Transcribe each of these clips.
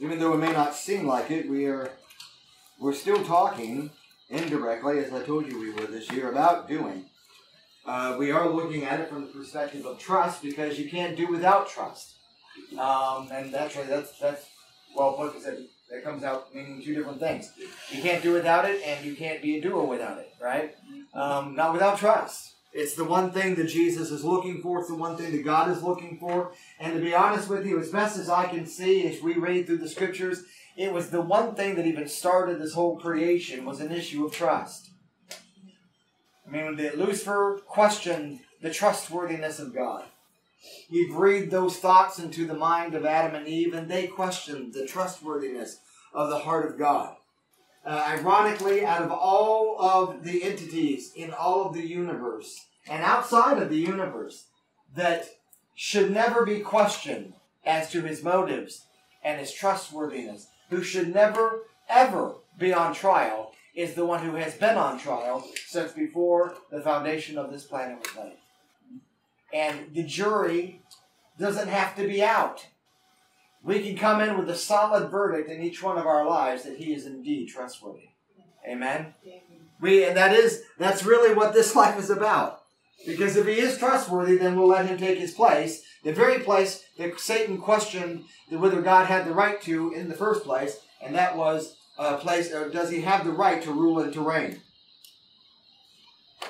even though it may not seem like it, we're still talking indirectly, as I told you we were this year, about doing. We are looking at it from the perspective of trust, because you can't do without trust. And that's well put, because that comes out meaning two different things. You can't do without it, and you can't be a doer without it, right? Not without trust. It's the one thing that Jesus is looking for. It's the one thing that God is looking for. And to be honest with you, as best as I can see, as we read through the scriptures, it was the one thing that even started this whole creation, was an issue of trust. I mean, when Lucifer questioned the trustworthiness of God, he breathed those thoughts into the mind of Adam and Eve, and they questioned the trustworthiness of the heart of God. Ironically, out of all of the entities in all of the universe, and outside of the universe, that should never be questioned as to his motives and his trustworthiness, who should never, ever be on trial, is the one who has been on trial since before the foundation of this planet was laid. And the jury doesn't have to be out. We can come in with a solid verdict in each one of our lives that he is indeed trustworthy. Amen? And that's really what this life is about. Because if he is trustworthy, then we'll let him take his place. The very place that Satan questioned whether God had the right to in the first place. And that was a place, or does he have the right to rule and to reign?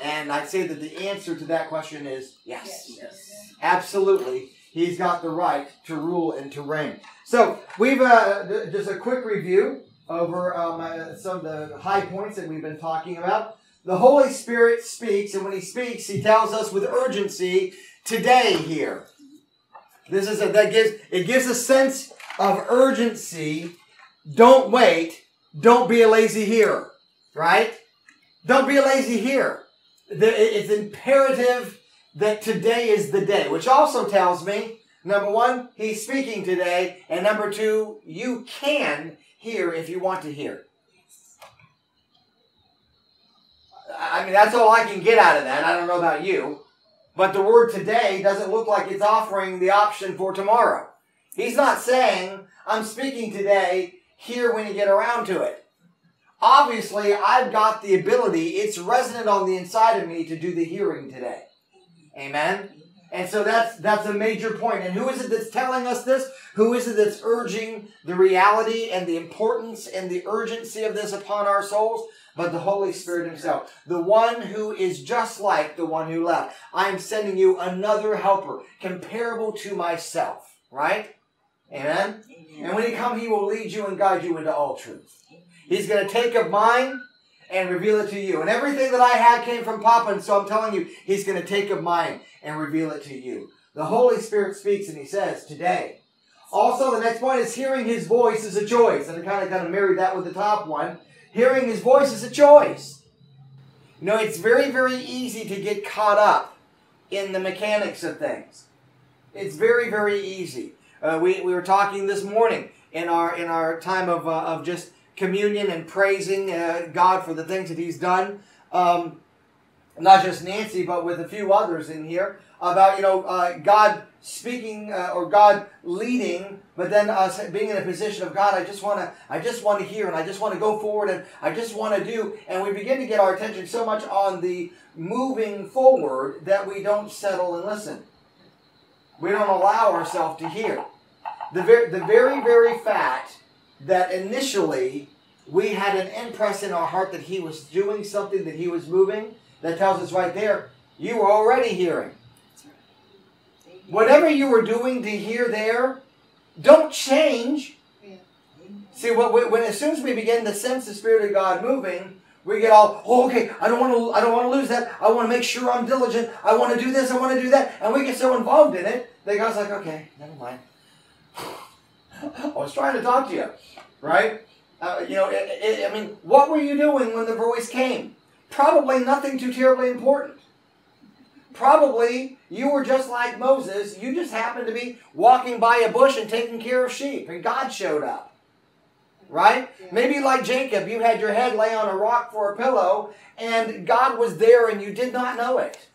And I'd say that the answer to that question is yes. Yes. Absolutely. He's got the right to rule and to reign. So we've just a quick review over some of the high points that we've been talking about. The Holy Spirit speaks, and when he speaks, he tells us with urgency today here. This is it gives a sense of urgency. Don't wait. Don't be a lazy hearer. Right? Don't be a lazy hearer. It's imperative that today is the day, which also tells me, number one, he's speaking today, and number two, you can hear if you want to hear. I mean, that's all I can get out of that. I don't know about you, but the word today doesn't look like it's offering the option for tomorrow. He's not saying, I'm speaking today, hear when you get around to it. Obviously, I've got the ability, it's resonant on the inside of me to do the hearing today. Amen? And so that's a major point. And who is it that's telling us this? Who is it that's urging the reality and the importance and the urgency of this upon our souls? But the Holy Spirit himself. The one who is just like the one who left. I am sending you another helper, comparable to myself. Right? Amen? And when he comes, he will lead you and guide you into all truth. He's going to take of mine and reveal it to you. And everything that I had came from Papa, and so I'm telling you, he's going to take of mine and reveal it to you. The Holy Spirit speaks, and he says, today. Also, the next point is hearing his voice is a choice. And I kind of married that with the top one. Hearing his voice is a choice. You know, it's very, very easy to get caught up in the mechanics of things. It's very, very easy. We were talking this morning in our time of just communion and praising God for the things that he's done, not just Nancy, but with a few others in here, about, you know, God speaking or God leading, but then us being in a position of, God, I just want to hear, and I just want to go forward, and I just want to do, and we begin to get our attention so much on the moving forward that we don't settle and listen. We don't allow ourselves to hear. The very fact that initially we had an impress in our heart that he was doing something, that he was moving, that tells us right there, you were already hearing. Whatever you were doing to hear there, don't change. See, when as soon as we begin to sense the Spirit of God moving, we get all, oh, okay, I don't want to lose that. I want to make sure I'm diligent. I want to do this. I want to do that. And we get so involved in it that God's like, okay, never mind. I was trying to talk to you, right? You know, I mean, what were you doing when the voice came? Probably nothing too terribly important. Probably you were just like Moses. You just happened to be walking by a bush and taking care of sheep, and God showed up, right? Yeah. Maybe like Jacob, you had your head lay on a rock for a pillow, and God was there, and you did not know it,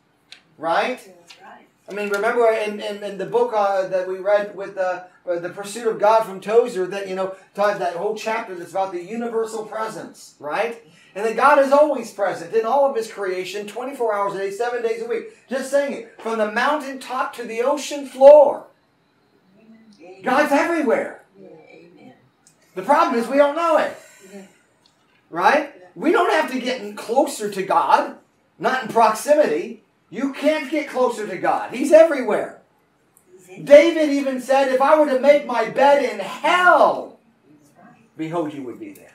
right? Yeah, that's right. I mean, remember in the book that we read with the Pursuit of God from Tozer, that, you know, that whole chapter that's about the universal presence, right? And that God is always present in all of His creation, 24 hours a day, 7 days a week. Just saying it. From the mountaintop to the ocean floor. Amen. God's everywhere. Yeah, amen. The problem is we don't know it. Yeah. Right? Yeah. We don't have to get closer to God. Not in proximity. You can't get closer to God. He's everywhere. David even said, if I were to make my bed in hell, behold, you would be there.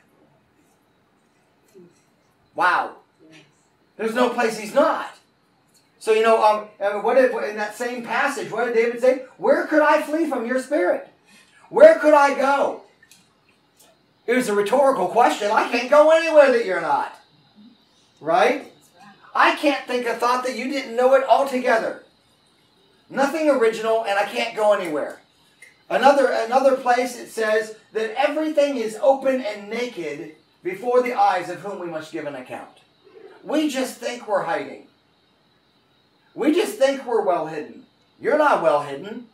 Wow. There's no place He's not. So, you know, in that same passage, what did David say? Where could I flee from your spirit? Where could I go? It was a rhetorical question. I can't go anywhere that you're not. Right? I can't think a thought that you didn't know it altogether. Nothing original, and I can't go anywhere. Another place it says that everything is open and naked before the eyes of whom we must give an account. We just think we're hiding. We just think we're well hidden. You're not well hidden.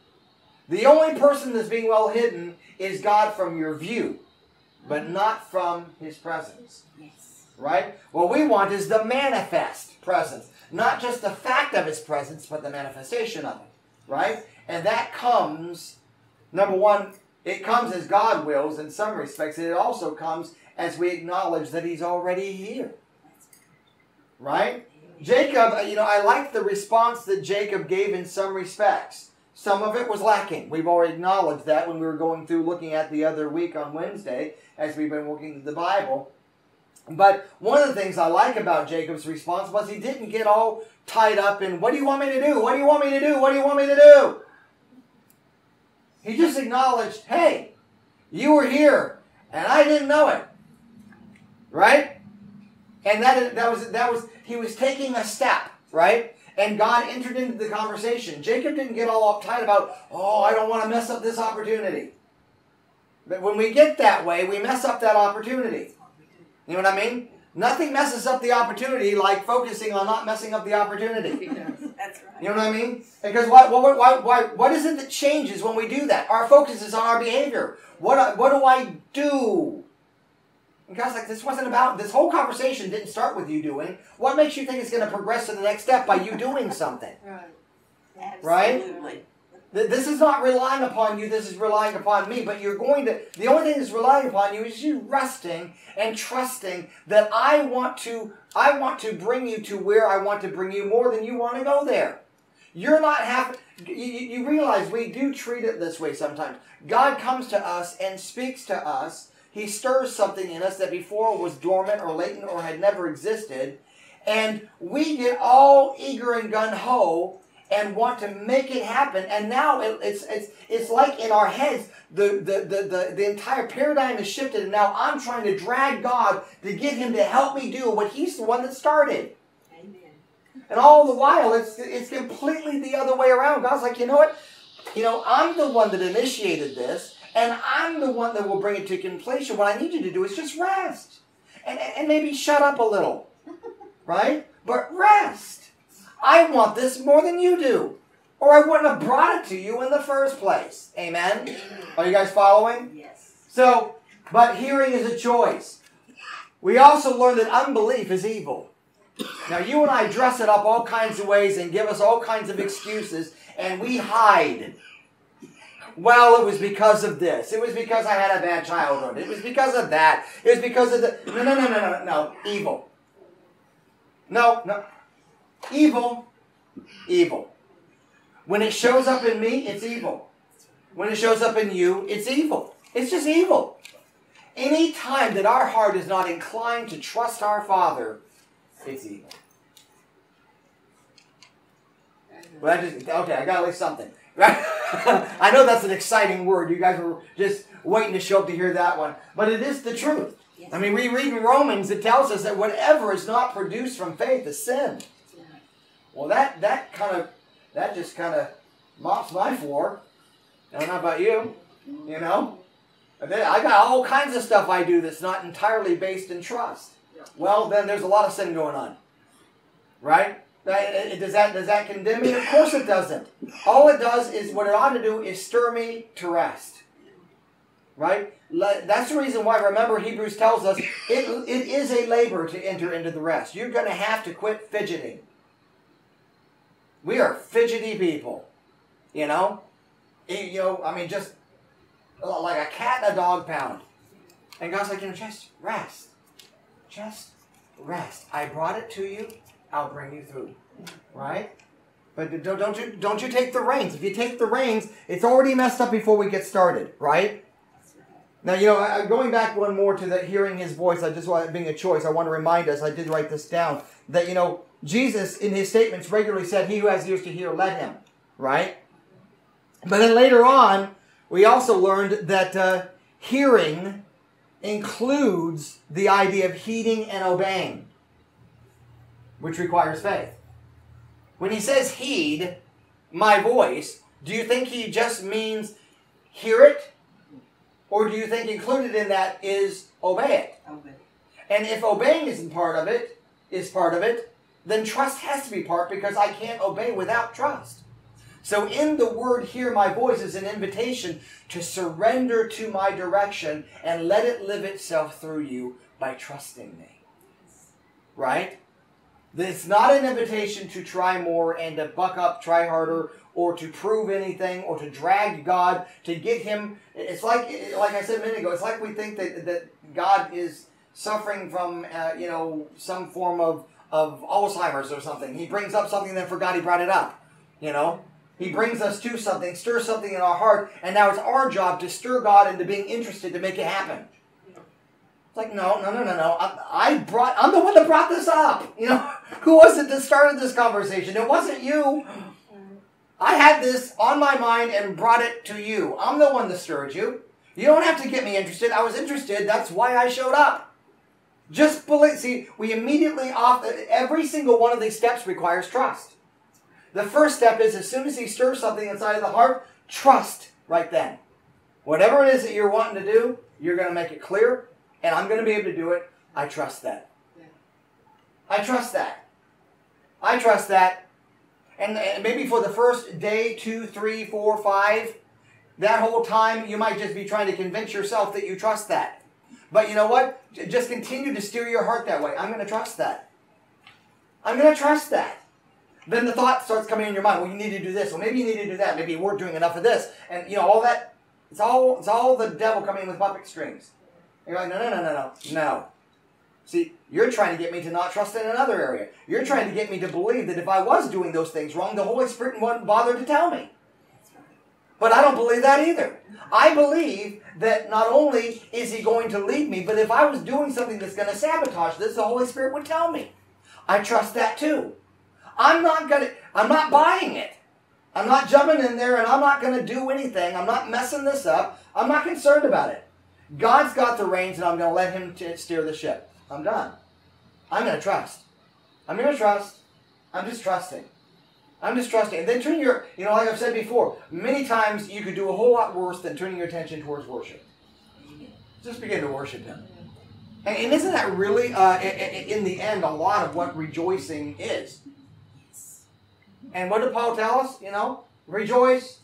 The only person that's being well hidden is God from your view, but not from His presence. Yes. Right? What we want is the manifest presence. Not just the fact of His presence, but the manifestation of it. Right? And that comes, number one, it comes as God wills in some respects. It also comes as we acknowledge that He's already here. Right? Jacob, you know, I like the response that Jacob gave in some respects. Some of it was lacking. We've already acknowledged that when we were going through looking at the other week on Wednesday, as we've been looking at the Bible. But one of the things I like about Jacob's response was he didn't get all tied up in, what do you want me to do? What do you want me to do? What do you want me to do? He just acknowledged, hey, you were here, and I didn't know it. Right? And he was taking a step, right? And God entered into the conversation. Jacob didn't get all uptight about, oh, I don't want to mess up this opportunity. But when we get that way, we mess up that opportunity. You know what I mean? Nothing messes up the opportunity like focusing on not messing up the opportunity. That's right. You know what I mean? Because what is it that changes when we do that? Our focus is on our behavior. What do I do? And God's like, this wasn't about, this whole conversation didn't start with you doing. What makes you think it's going to progress to the next step by you doing something? Right. Absolutely. Right? This is not relying upon you, this is relying upon me, but you're going to, the only thing that's relying upon you is you resting and trusting that I want to bring you to where I want to bring you more than you want to go there. You're not happy. You realize we do treat it this way sometimes. God comes to us and speaks to us. He stirs something in us that before was dormant or latent or had never existed. And we get all eager and gung-ho and want to make it happen, and now it's like in our heads the entire paradigm is shifted, and now I'm trying to drag God to get Him to help me do what He's the one that started. Amen. And all the while it's completely the other way around. God's like, you know what? You know, I'm the one that initiated this, and I'm the one that will bring it to completion. What I need you to do is just rest, and maybe shut up a little, right? But rest. I want this more than you do, or I wouldn't have brought it to you in the first place. Amen? Are you guys following? Yes. So, but hearing is a choice. We also learn that unbelief is evil. Now, you and I dress it up all kinds of ways and give us all kinds of excuses, and we hide. Well, it was because of this. It was because I had a bad childhood. It was because of that. It was because of the... No. Evil. No. Evil. When it shows up in me, it's evil. When it shows up in you, it's evil. It's just evil. Any time that our heart is not inclined to trust our Father, it's evil. Well, I got to leave something. I know that's an exciting word. You guys were just waiting to show up to hear that one. But it is the truth. I mean, we read in Romans, it tells us that whatever is not produced from faith is sin. Well, that just kind of mops my floor. I don't know about you, you know. I got all kinds of stuff I do that's not entirely based in trust. Well, then there's a lot of sin going on, right? Does that condemn me? Of course it doesn't. All it does is, what it ought to do is stir me to rest. Right? That's the reason why, remember, Hebrews tells us it is a labor to enter into the rest. You're going to have to quit fidgeting. We are fidgety people. You know? I mean, just like a cat and a dog pound. And God's like, just rest. Just rest. I brought it to you. I'll bring you through, right? But don't you take the reins. If you take the reins, it's already messed up before we get started, right? Now, going back one more to the hearing his voice, I just want it being a choice. I want to remind us, I did write this down, that, Jesus in his statements regularly said, he who has ears to hear, let him, right? But then later on, we also learned that hearing includes the idea of heeding and obeying, which requires faith. When he says heed my voice, do you think he just means hear it? Or do you think included in that is obey it? Obey. And if obeying is part of it, then trust has to be part, because I can't obey without trust. So in the word hear my voice is an invitation to surrender to my direction and let it live itself through you by trusting me. Right? It's not an invitation to try more and to buck up, try harder, or to prove anything, or to drag God, to get him. It's like I said a minute ago, it's like we think that God is suffering from, some form of Alzheimer's or something. He brings up something and then forgot he brought it up, He brings us to something, stirs something in our heart, and now it's our job to stir God into being interested to make it happen. It's like, no. I'm the one that brought this up. Who was it that started this conversation? It wasn't you. I had this on my mind and brought it to you. I'm the one that stirred you. You don't have to get me interested. I was interested. That's why I showed up. Just believe. See, we immediately every single one of these steps requires trust. The first step is, as soon as he stirs something inside of the heart, trust right then. Whatever it is that you're wanting to do, you're going to make it clear. And I'm going to be able to do it. I trust that. Yeah. I trust that. I trust that. And maybe for the first day, 2, 3, 4, 5, that whole time, you might just be trying to convince yourself that you trust that. But you know what? Just continue to steer your heart that way. I'm going to trust that. I'm going to trust that. Then the thought starts coming in your mind. Well, you need to do this. Well, maybe you need to do that. Maybe you weren't doing enough of this. And all that. It's all the devil coming in with puppet strings. You're like, no. See, you're trying to get me to not trust in another area. You're trying to get me to believe that if I was doing those things wrong, the Holy Spirit wouldn't bother to tell me. But I don't believe that either. I believe that not only is he going to lead me, but if I was doing something that's going to sabotage this, the Holy Spirit would tell me. I trust that too. I'm not buying it. I'm not jumping in there, and I'm not going to do anything. I'm not messing this up. I'm not concerned about it. God's got the reins, and I'm going to let him steer the ship. I'm done. I'm going to trust. I'm going to trust. I'm just trusting. I'm just trusting. And then turn your, like I've said before, many times you could do a whole lot worse than turning your attention towards worship. Just begin to worship him. And isn't that really, in the end, a lot of what rejoicing is? And what did Paul tell us? Rejoice.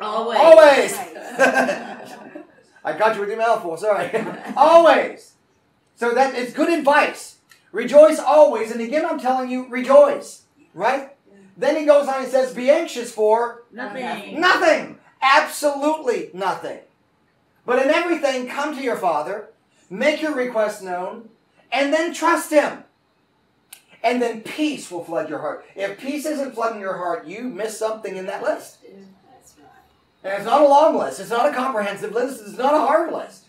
Always. I got you with your mouthful, sorry. Always. So that it's good advice. Rejoice always. And again, I'm telling you, rejoice. Right? Yeah. Then he goes on and says, be anxious for nothing. Nothing. Absolutely nothing. But in everything, come to your Father, make your requests known, and then trust him. And then peace will flood your heart. If peace isn't flooding your heart, you miss something in that list. And it's not a long list. It's not a comprehensive list. It's not a hard list.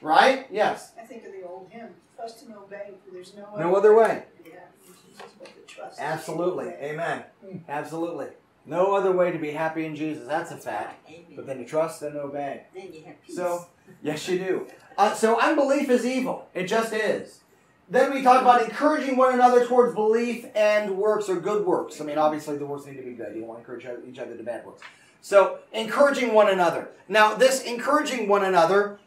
Right? Yes. I think of the old hymn, trust and obey, there's no other way. No other way. Yeah. Trust. Absolutely. Amen. Absolutely. No other way to be happy in Jesus. That's a fact. Right. But then you trust and obey. Then you have peace. So, yes you do. So unbelief is evil. It just is. Then we talk about encouraging one another towards belief and works, or good works. I mean, obviously the works need to be good. You don't want to encourage each other to bad works. So, encouraging one another. Now, this encouraging one another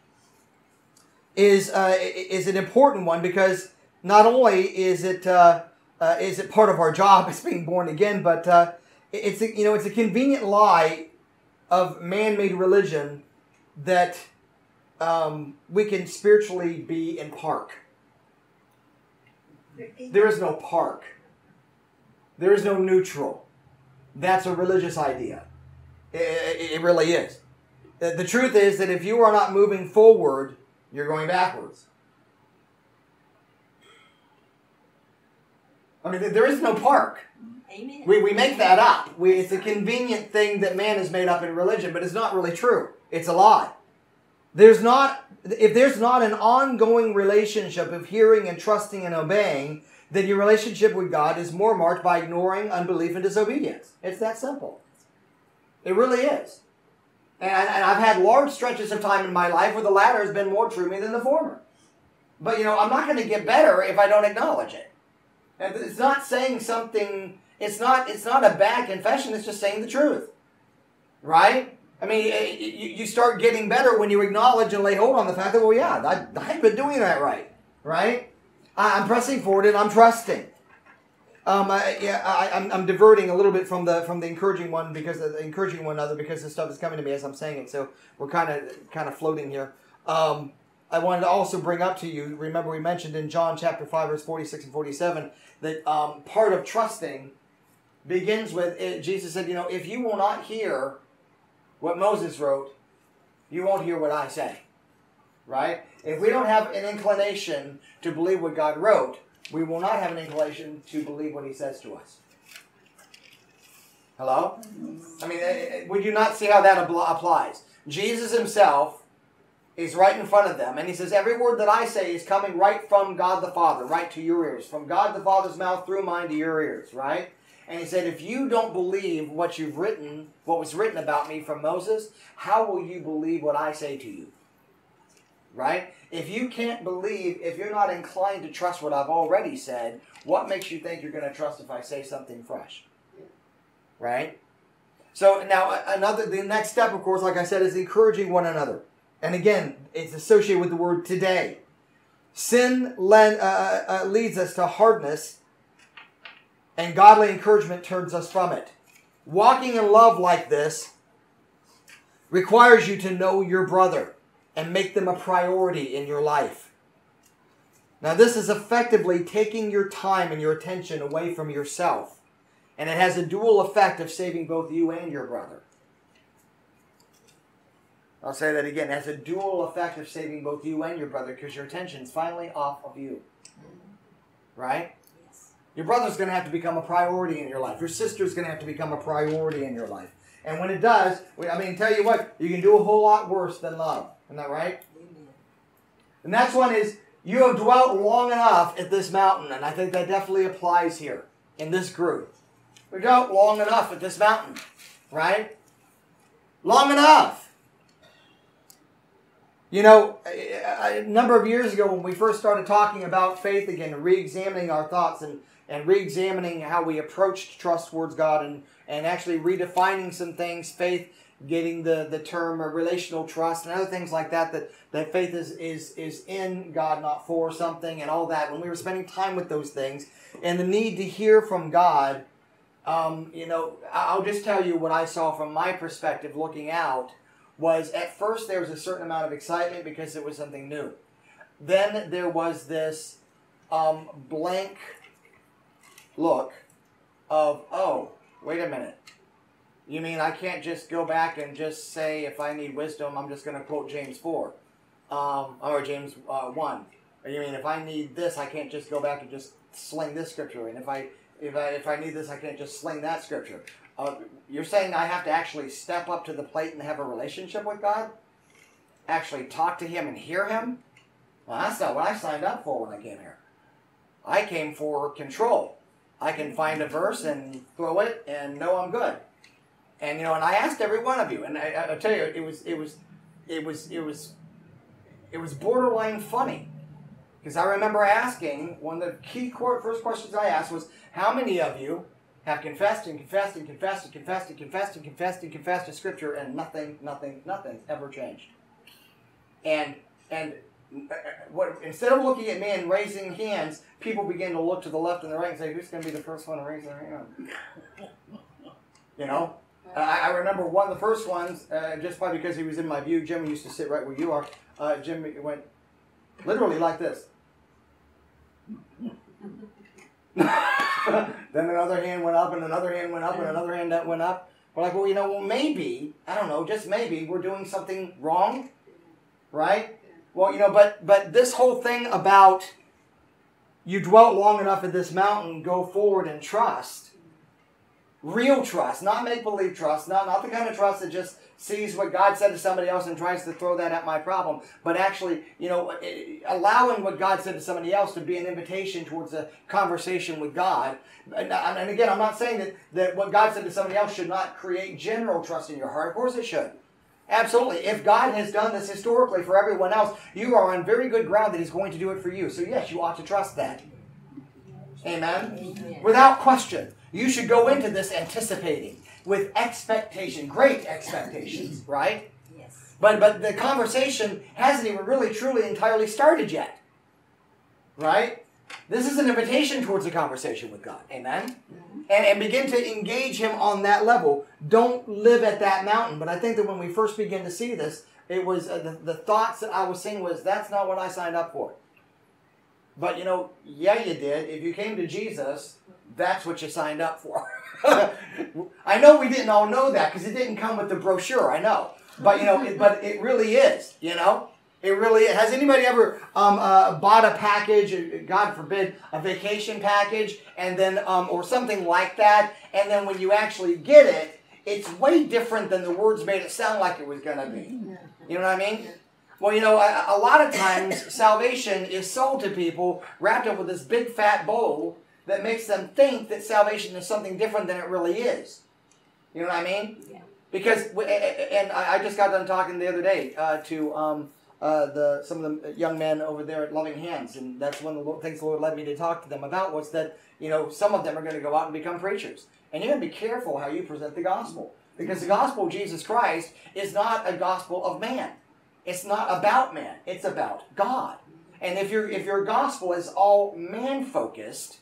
is an important one, because not only is it part of our job as being born again, but it's a convenient lie of man-made religion that we can spiritually be in park. There is no park. There is no neutral. That's a religious idea. It really is. The truth is that if you are not moving forward, you're going backwards. I mean, there is no park. Amen. We make that up. It's a convenient thing that man has made up in religion, but it's not really true. It's a lie. If there's not an ongoing relationship of hearing and trusting and obeying, then your relationship with God is more marked by ignoring, unbelief, and disobedience. It's that simple. It really is. And I've had large stretches of time in my life where the latter has been more true to me than the former. But, I'm not going to get better if I don't acknowledge it. And it's not saying something... It's not a bad confession. It's just saying the truth. Right? I mean, you start getting better when you acknowledge and lay hold on the fact that, well, yeah, I've been doing that right. Right? I'm pressing forward and I'm trusting. I'm diverting a little bit from the encouraging one because of encouraging one another because this stuff is coming to me as I'm saying it. So we're kind of floating here. I wanted to also bring up to you. Remember, we mentioned in John chapter 5, verse 46 and 47 that part of trusting begins with it. Jesus said, if you will not hear what Moses wrote, you won't hear what I say. Right? If we don't have an inclination to believe what God wrote, we will not have an inclination to believe what he says to us. Hello? I mean, would you not see how that applies? Jesus himself is right in front of them, and he says, every word that I say is coming right from God the Father, right to your ears. From God the Father's mouth through mine to your ears, right? And he said, if you don't believe what you've written, what was written about me from Moses, how will you believe what I say to you? Right? If you can't believe, if you're not inclined to trust what I've already said, what makes you think you're going to trust if I say something fresh? Right? So now the next step, of course, like I said, is encouraging one another. And again, it's associated with the word today. Sin leads us to hardness, and godly encouragement turns us from it. Walking in love like this requires you to know your brother and make them a priority in your life. Now, this is effectively taking your time and your attention away from yourself, and it has a dual effect of saving both you and your brother. I'll say that again. It has a dual effect of saving both you and your brother because your attention is finally off of you. Right? Yes. Your brother's going to have to become a priority in your life. Your sister's going to have to become a priority in your life. And when it does, tell you what, you can do a whole lot worse than love. Isn't that right? Amen. The next one is, you have dwelt long enough at this mountain. And I think that definitely applies here in this group. We've dwelt long enough at this mountain. Right? Long enough. A number of years ago when we first started talking about faith again, re-examining our thoughts and re-examining how we approached trust towards God and actually redefining some things, faith, getting the term relational trust and other things like that faith is in God, not for something and all that. When we were spending time with those things and the need to hear from God, I'll just tell you what I saw from my perspective looking out. Was at first there was a certain amount of excitement because it was something new. Then there was this blank look of, oh, wait a minute. You mean I can't just go back and just say if I need wisdom, I'm just going to quote James 4 or James 1. Or you mean if I need this, I can't just go back and just sling this scripture. And if I need this, I can't just sling that scripture. You're saying I have to actually step up to the plate and have a relationship with God? Actually talk to Him and hear Him? Well, that's not what I signed up for when I came here. I came for control. I can find a verse and throw it and know I'm good. And and I asked every one of you, and I'll tell you, it was borderline funny. Because I remember asking, one of the key first questions I asked was, how many of you have confessed and confessed and confessed and confessed and confessed and confessed and confessed to Scripture and nothing ever changed? And instead of looking at man raising hands, people begin to look to the left and the right and say, who's going to be the first one to raise their hand? You know? I remember one of the first ones, just probably because he was in my view. Jim used to sit right where you are. Jim went literally like this. Then another hand went up, and another hand went up, and another hand that went up. We're like, well, you know, well, maybe, I don't know, just maybe we're doing something wrong, right? Well, you know, but this whole thing about you dwelt long enough at this mountain, go forward and trust. Real trust, not make-believe trust, not the kind of trust that just sees what God said to somebody else and tries to throw that at my problem, but actually, you know, allowing what God said to somebody else to be an invitation towards a conversation with God. And again, I'm not saying that what God said to somebody else should not create general trust in your heart. Of course it should. Absolutely. If God has done this historically for everyone else, you are on very good ground that He's going to do it for you. So yes, you ought to trust that. Amen? Without question. You should go into this anticipating, with expectation, great expectations, right? Yes. But the conversation hasn't even really, truly, entirely started yet, right? This is an invitation towards a conversation with God, amen? Mm-hmm. And begin to engage Him on that level. Don't live at that mountain. But I think that when we first began to see this, it was the thoughts that I was seeing was, that's not what I signed up for. But, you know, yeah, you did. If you came to Jesus, that's what you signed up for. I know we didn't all know that because it didn't come with the brochure, I know. But, you know, it really is, you know. It really is. Has anybody ever bought a package, God forbid, a vacation package, and then or something like that, and then when you actually get it, it's way different than the words made it sound like it was going to be. You know what I mean? Well, you know, a lot of times salvation is sold to people wrapped up with this big fat bowl that makes them think that salvation is something different than it really is. You know what I mean? Yeah. Because, and I just got done talking the other day to some of the young men over there at Loving Hands, and that's one of the things the Lord led me to talk to them about was that, you know, some of them are going to go out and become preachers. And you're going to be careful how you present the gospel. Because the gospel of Jesus Christ is not a gospel of man. It's not about man. It's about God. And if your gospel is all man-focused,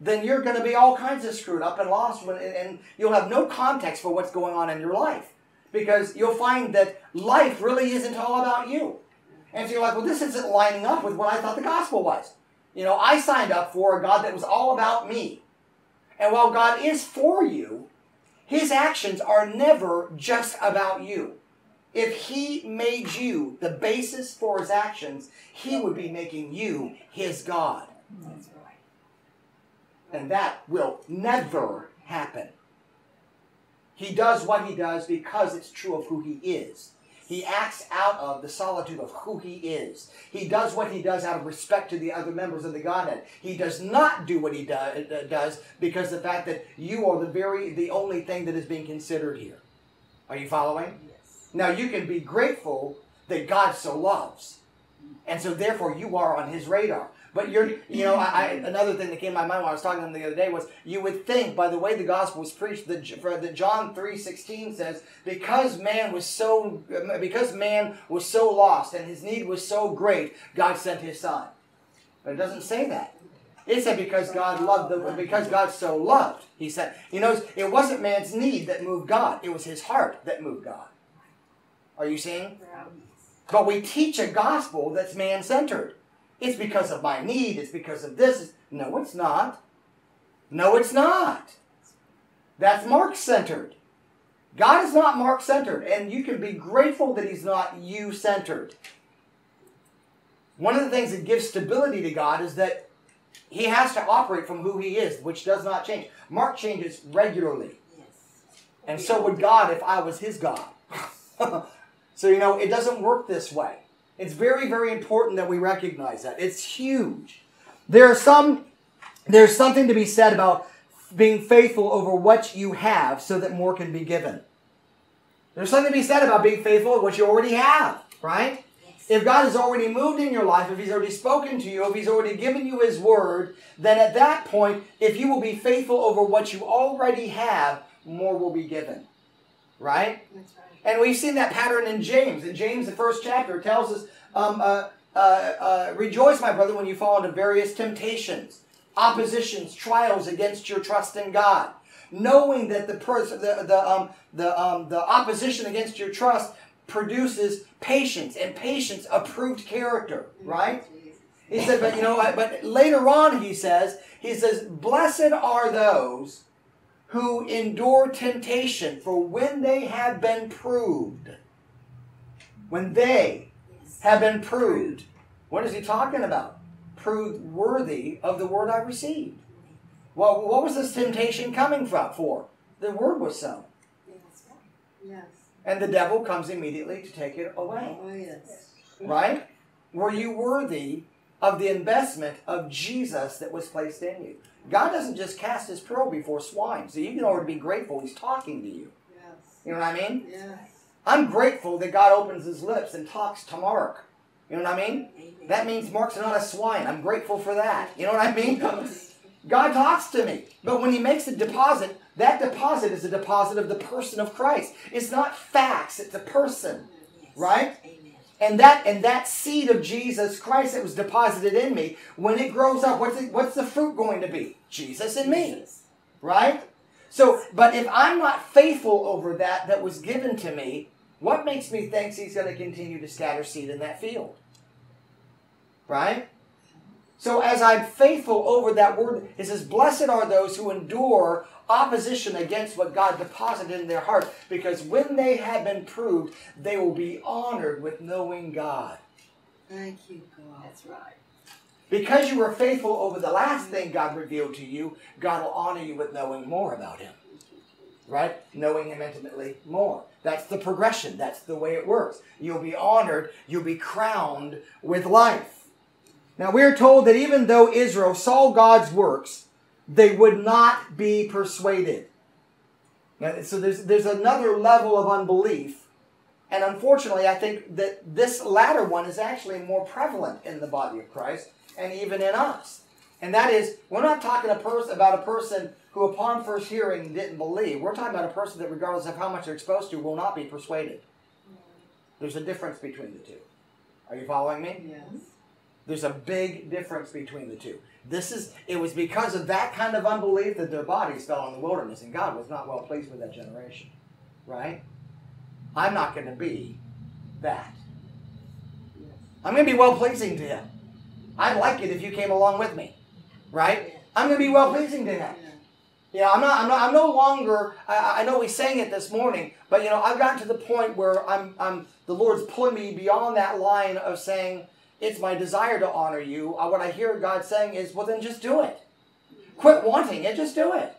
then you're going to be all kinds of screwed up and lost, and you'll have no context for what's going on in your life. Because you'll find that life really isn't all about you. And so you're like, well, this isn't lining up with what I thought the gospel was. You know, I signed up for a God that was all about me. And while God is for you, His actions are never just about you. If He made you the basis for His actions, He would be making you His God. That's right. And that will never happen. He does what He does because it's true of who He is. He acts out of the solitude of who He is. He does what He does out of respect to the other members of the Godhead. He does not do what He does because the fact that you are the only thing that is being considered here. Are you following? Now, you can be grateful that God so loves. And so, therefore, you are on His radar. But you're, you know, another thing that came to my mind when I was talking to them the other day was, you would think, by the way the gospel was preached, that John 3:16 says, because man was so lost and his need was so great, God sent His Son. But it doesn't say that. It said because God so loved, He sent. You know, it wasn't man's need that moved God. It was His heart that moved God. Are you seeing? Yeah. But we teach a gospel that's man-centered. It's because of my need. It's because of this. No, it's not. No, it's not. That's Mark-centered. God is not Mark-centered. And you can be grateful that He's not you-centered. One of the things that gives stability to God is that He has to operate from who He is, which does not change. Mark changes regularly. Yes. And so would God if I was His God. So, you know, it doesn't work this way. It's very, very important that we recognize that. It's huge. There's something to be said about being faithful over what you have so that more can be given. There's something to be said about being faithful at what you already have, right? Yes. If God has already moved in your life, if He's already spoken to you, if He's already given you His word, then at that point, if you will be faithful over what you already have, more will be given. Right? That's right. And we've seen that pattern in James. In James, the first chapter, tells us Rejoice, my brother, when you fall into various temptations, oppositions, trials against your trust in God, knowing that the opposition against your trust produces patience, and patience approved character, right? He said, but you know, but later on he says, blessed are those who endure temptation, for when they have been proved, what is he talking about? Proved worthy of the word I received. Well, what was this temptation coming from? The word was sown. Yes. And the devil comes immediately to take it away. Oh, yes. Right? Were you worthy of the investment of Jesus that was placed in you? God doesn't just cast his pearl before swine, so you can already be grateful he's talking to you. Yes. You know what I mean? Yes. I'm grateful that God opens his lips and talks to Mark. You know what I mean? Amen. That means Mark's not a swine. I'm grateful for that. You know what I mean? God talks to me. But when he makes a deposit, that deposit is a deposit of the person of Christ. It's not facts. It's a person. Yes. Right? Amen. And that seed of Jesus Christ that was deposited in me, when it grows up, what's the fruit going to be? Jesus in me. Right? So, but if I'm not faithful over that was given to me, what makes me think he's going to continue to scatter seed in that field? Right? So as I'm faithful over that word, it says, blessed are those who endure opposition against what God deposited in their heart, because when they have been proved, they will be honored with knowing God. Thank you, God. That's right. Because you were faithful over the last thing God revealed to you, God will honor you with knowing more about him. Right? Knowing him intimately more. That's the progression. That's the way it works. You'll be honored. You'll be crowned with life. Now, we're told that even though Israel saw God's works, they would not be persuaded. Now, so there's another level of unbelief. And unfortunately, I think that this latter one is actually more prevalent in the body of Christ and even in us. And that is, we're not talking about a person who upon first hearing didn't believe. We're talking about a person that regardless of how much they're exposed to will not be persuaded. There's a difference between the two. Are you following me? Yes. There's a big difference between the two. It was because of that kind of unbelief that their bodies fell in the wilderness, and God was not well pleased with that generation. Right? I'm not going to be that. I'm going to be well pleasing to him. I'd like it if you came along with me. Right? I'm going to be well pleasing to him. You know, I'm no longer, I know we sang it this morning, but you know, I've gotten to the point where the Lord's pulling me beyond that line of saying, it's my desire to honor you. What I hear God saying is, well, then just do it. Quit wanting it, just do it.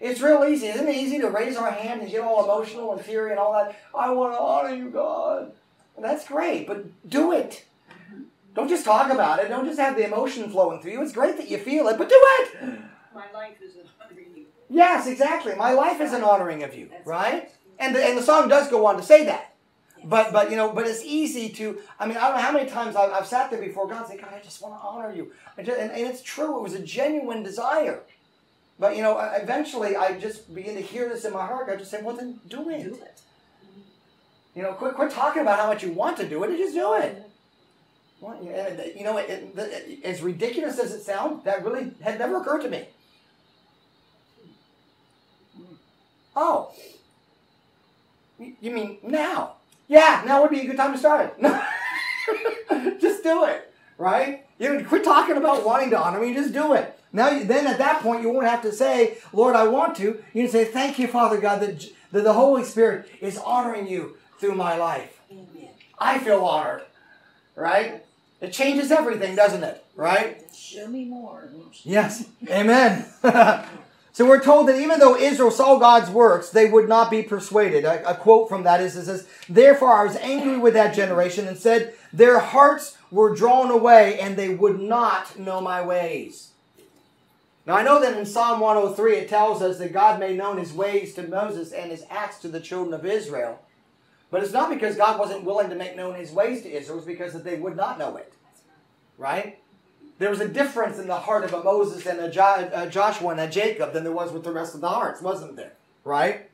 It's real easy. Isn't it easy to raise our hand and get all emotional and teary and all that? I want to honor you, God. Well, that's great, but do it. Don't just talk about it. Don't just have the emotion flowing through you. It's great that you feel it, but do it. My life isn't honoring you. Yes, exactly. My life isn't honoring of you, right? And the song does go on to say that. But you know, but it's easy to, I mean, I don't know how many times I've sat there before God and said, God, I just want to honor you. And it's true. It was a genuine desire. But, you know, eventually I just begin to hear this in my heart. I just say, well, then do it. Do it. You know, quit talking about how much you want to do it and just do it. Well, you know, as ridiculous as it sounds, that really had never occurred to me. Oh. You mean now? Yeah, now would be a good time to start it. Just do it, right? You quit talking about wanting to honor me. Just do it. Now, then at that point, you won't have to say, Lord, I want to. You can say, thank you, Father God, that the Holy Spirit is honoring you through my life. Amen. I feel honored, right? It changes everything, doesn't it, right? Show me more. Yes, amen. So we're told that even though Israel saw God's works, they would not be persuaded. A quote from that is, it says, therefore I was angry with that generation and said, their hearts were drawn away and they would not know my ways. Now I know that in Psalm 103 it tells us that God made known his ways to Moses and his acts to the children of Israel. But it's not because God wasn't willing to make known his ways to Israel. It's because that they would not know it. Right? There was a difference in the heart of a Moses and a Joshua and a Jacob than there was with the rest of the hearts, wasn't there? Right?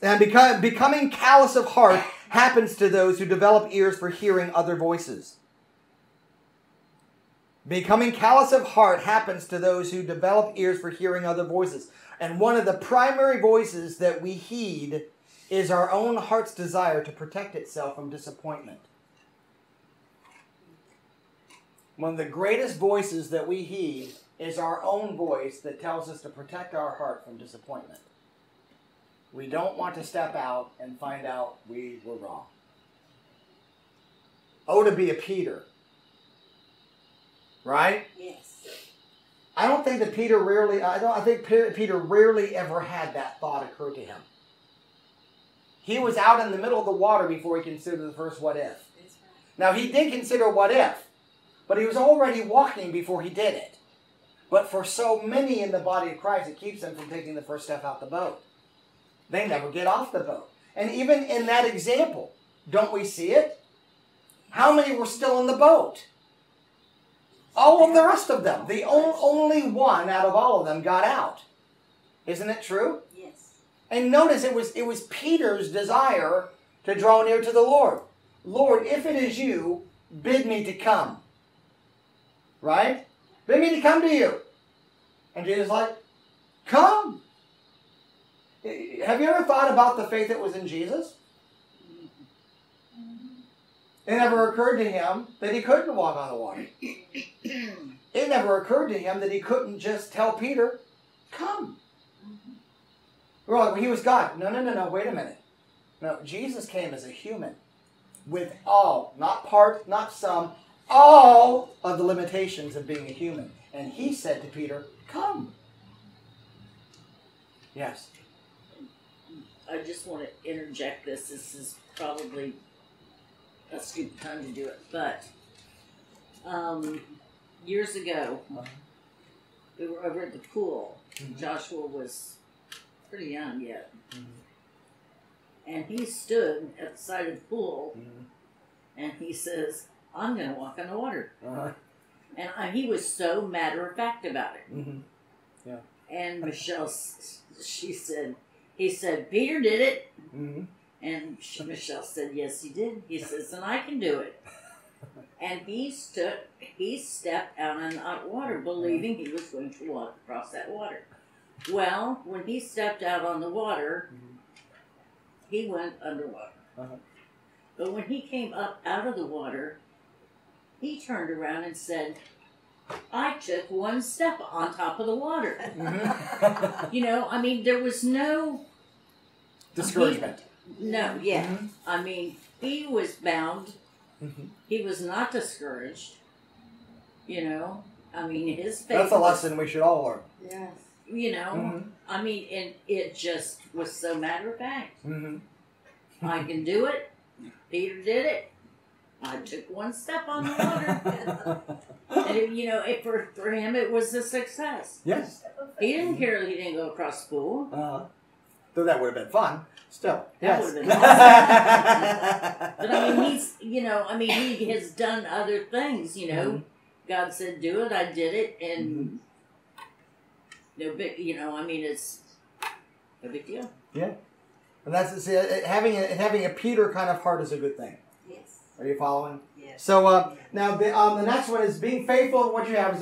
Yes. And becoming callous of heart happens to those who develop ears for hearing other voices. Becoming callous of heart happens to those who develop ears for hearing other voices. And one of the primary voices that we heed is our own heart's desire to protect itself from disappointment. One of the greatest voices that we heed is our own voice that tells us to protect our heart from disappointment. We don't want to step out and find out we were wrong. Oh, to be a Peter. Right? Yes. I think Peter rarely ever had that thought occur to him. He was out in the middle of the water before he considered the first what if. Right. Now, he did consider what if, but he was already walking before he did it. But for so many in the body of Christ, it keeps them from taking the first step out the boat. They never get off the boat. And even in that example, don't we see it? How many were still in the boat? All of the rest of them. The only one out of all of them got out. Isn't it true? Yes. And notice it was Peter's desire to draw near to the Lord. Lord, if it is you, bid me to come. Right? Bid me to come to you. And Jesus is like, come. Have you ever thought about the faith that was in Jesus? It never occurred to him that he couldn't walk on the water. It never occurred to him that he couldn't just tell Peter, come. We're like, well, he was God. No, wait a minute. No, Jesus came as a human with all, not part, not some, all of the limitations of being a human. And he said to Peter, come. Yes. I just want to interject this. This is probably a stupid time to do it, but years ago, we were over at the pool. Mm-hmm. Joshua was pretty young yet. Mm-hmm. And he stood at the side of the pool, mm-hmm. and he says, I'm going to walk on the water. Uh-huh. And he was so matter-of-fact about it. Mm-hmm. Yeah. And Michelle, he said, Peter did it. Mm-hmm. And Michelle said, yes, he did. He says, and I can do it. And he stepped out on hot water, believing he was going to walk across that water. Well, when he stepped out on the water, he went underwater. Uh-huh. But when he came up out of the water, he turned around and said, I took one step on top of the water. Mm-hmm. There was no discouragement. Mm-hmm. I mean, he was bound. Mm-hmm. He was not discouraged. His faith. That's a lesson we should all learn. Yes. Mm-hmm. And it just was so matter of fact. Mm-hmm. I can do it. Peter did it. I took one step on the water. And for him, it was a success. Yes. He didn't care that he didn't go across the pool. Uh-huh. Though that would have been fun. Still, yes. That would have been awesome. But he has done other things, Mm-hmm. God said, do it, I did it, and it's no big deal. Yeah. And that's, see, having a Peter kind of heart is a good thing. Yes. Are you following? Yes. So, now the next one is being faithful in what you have.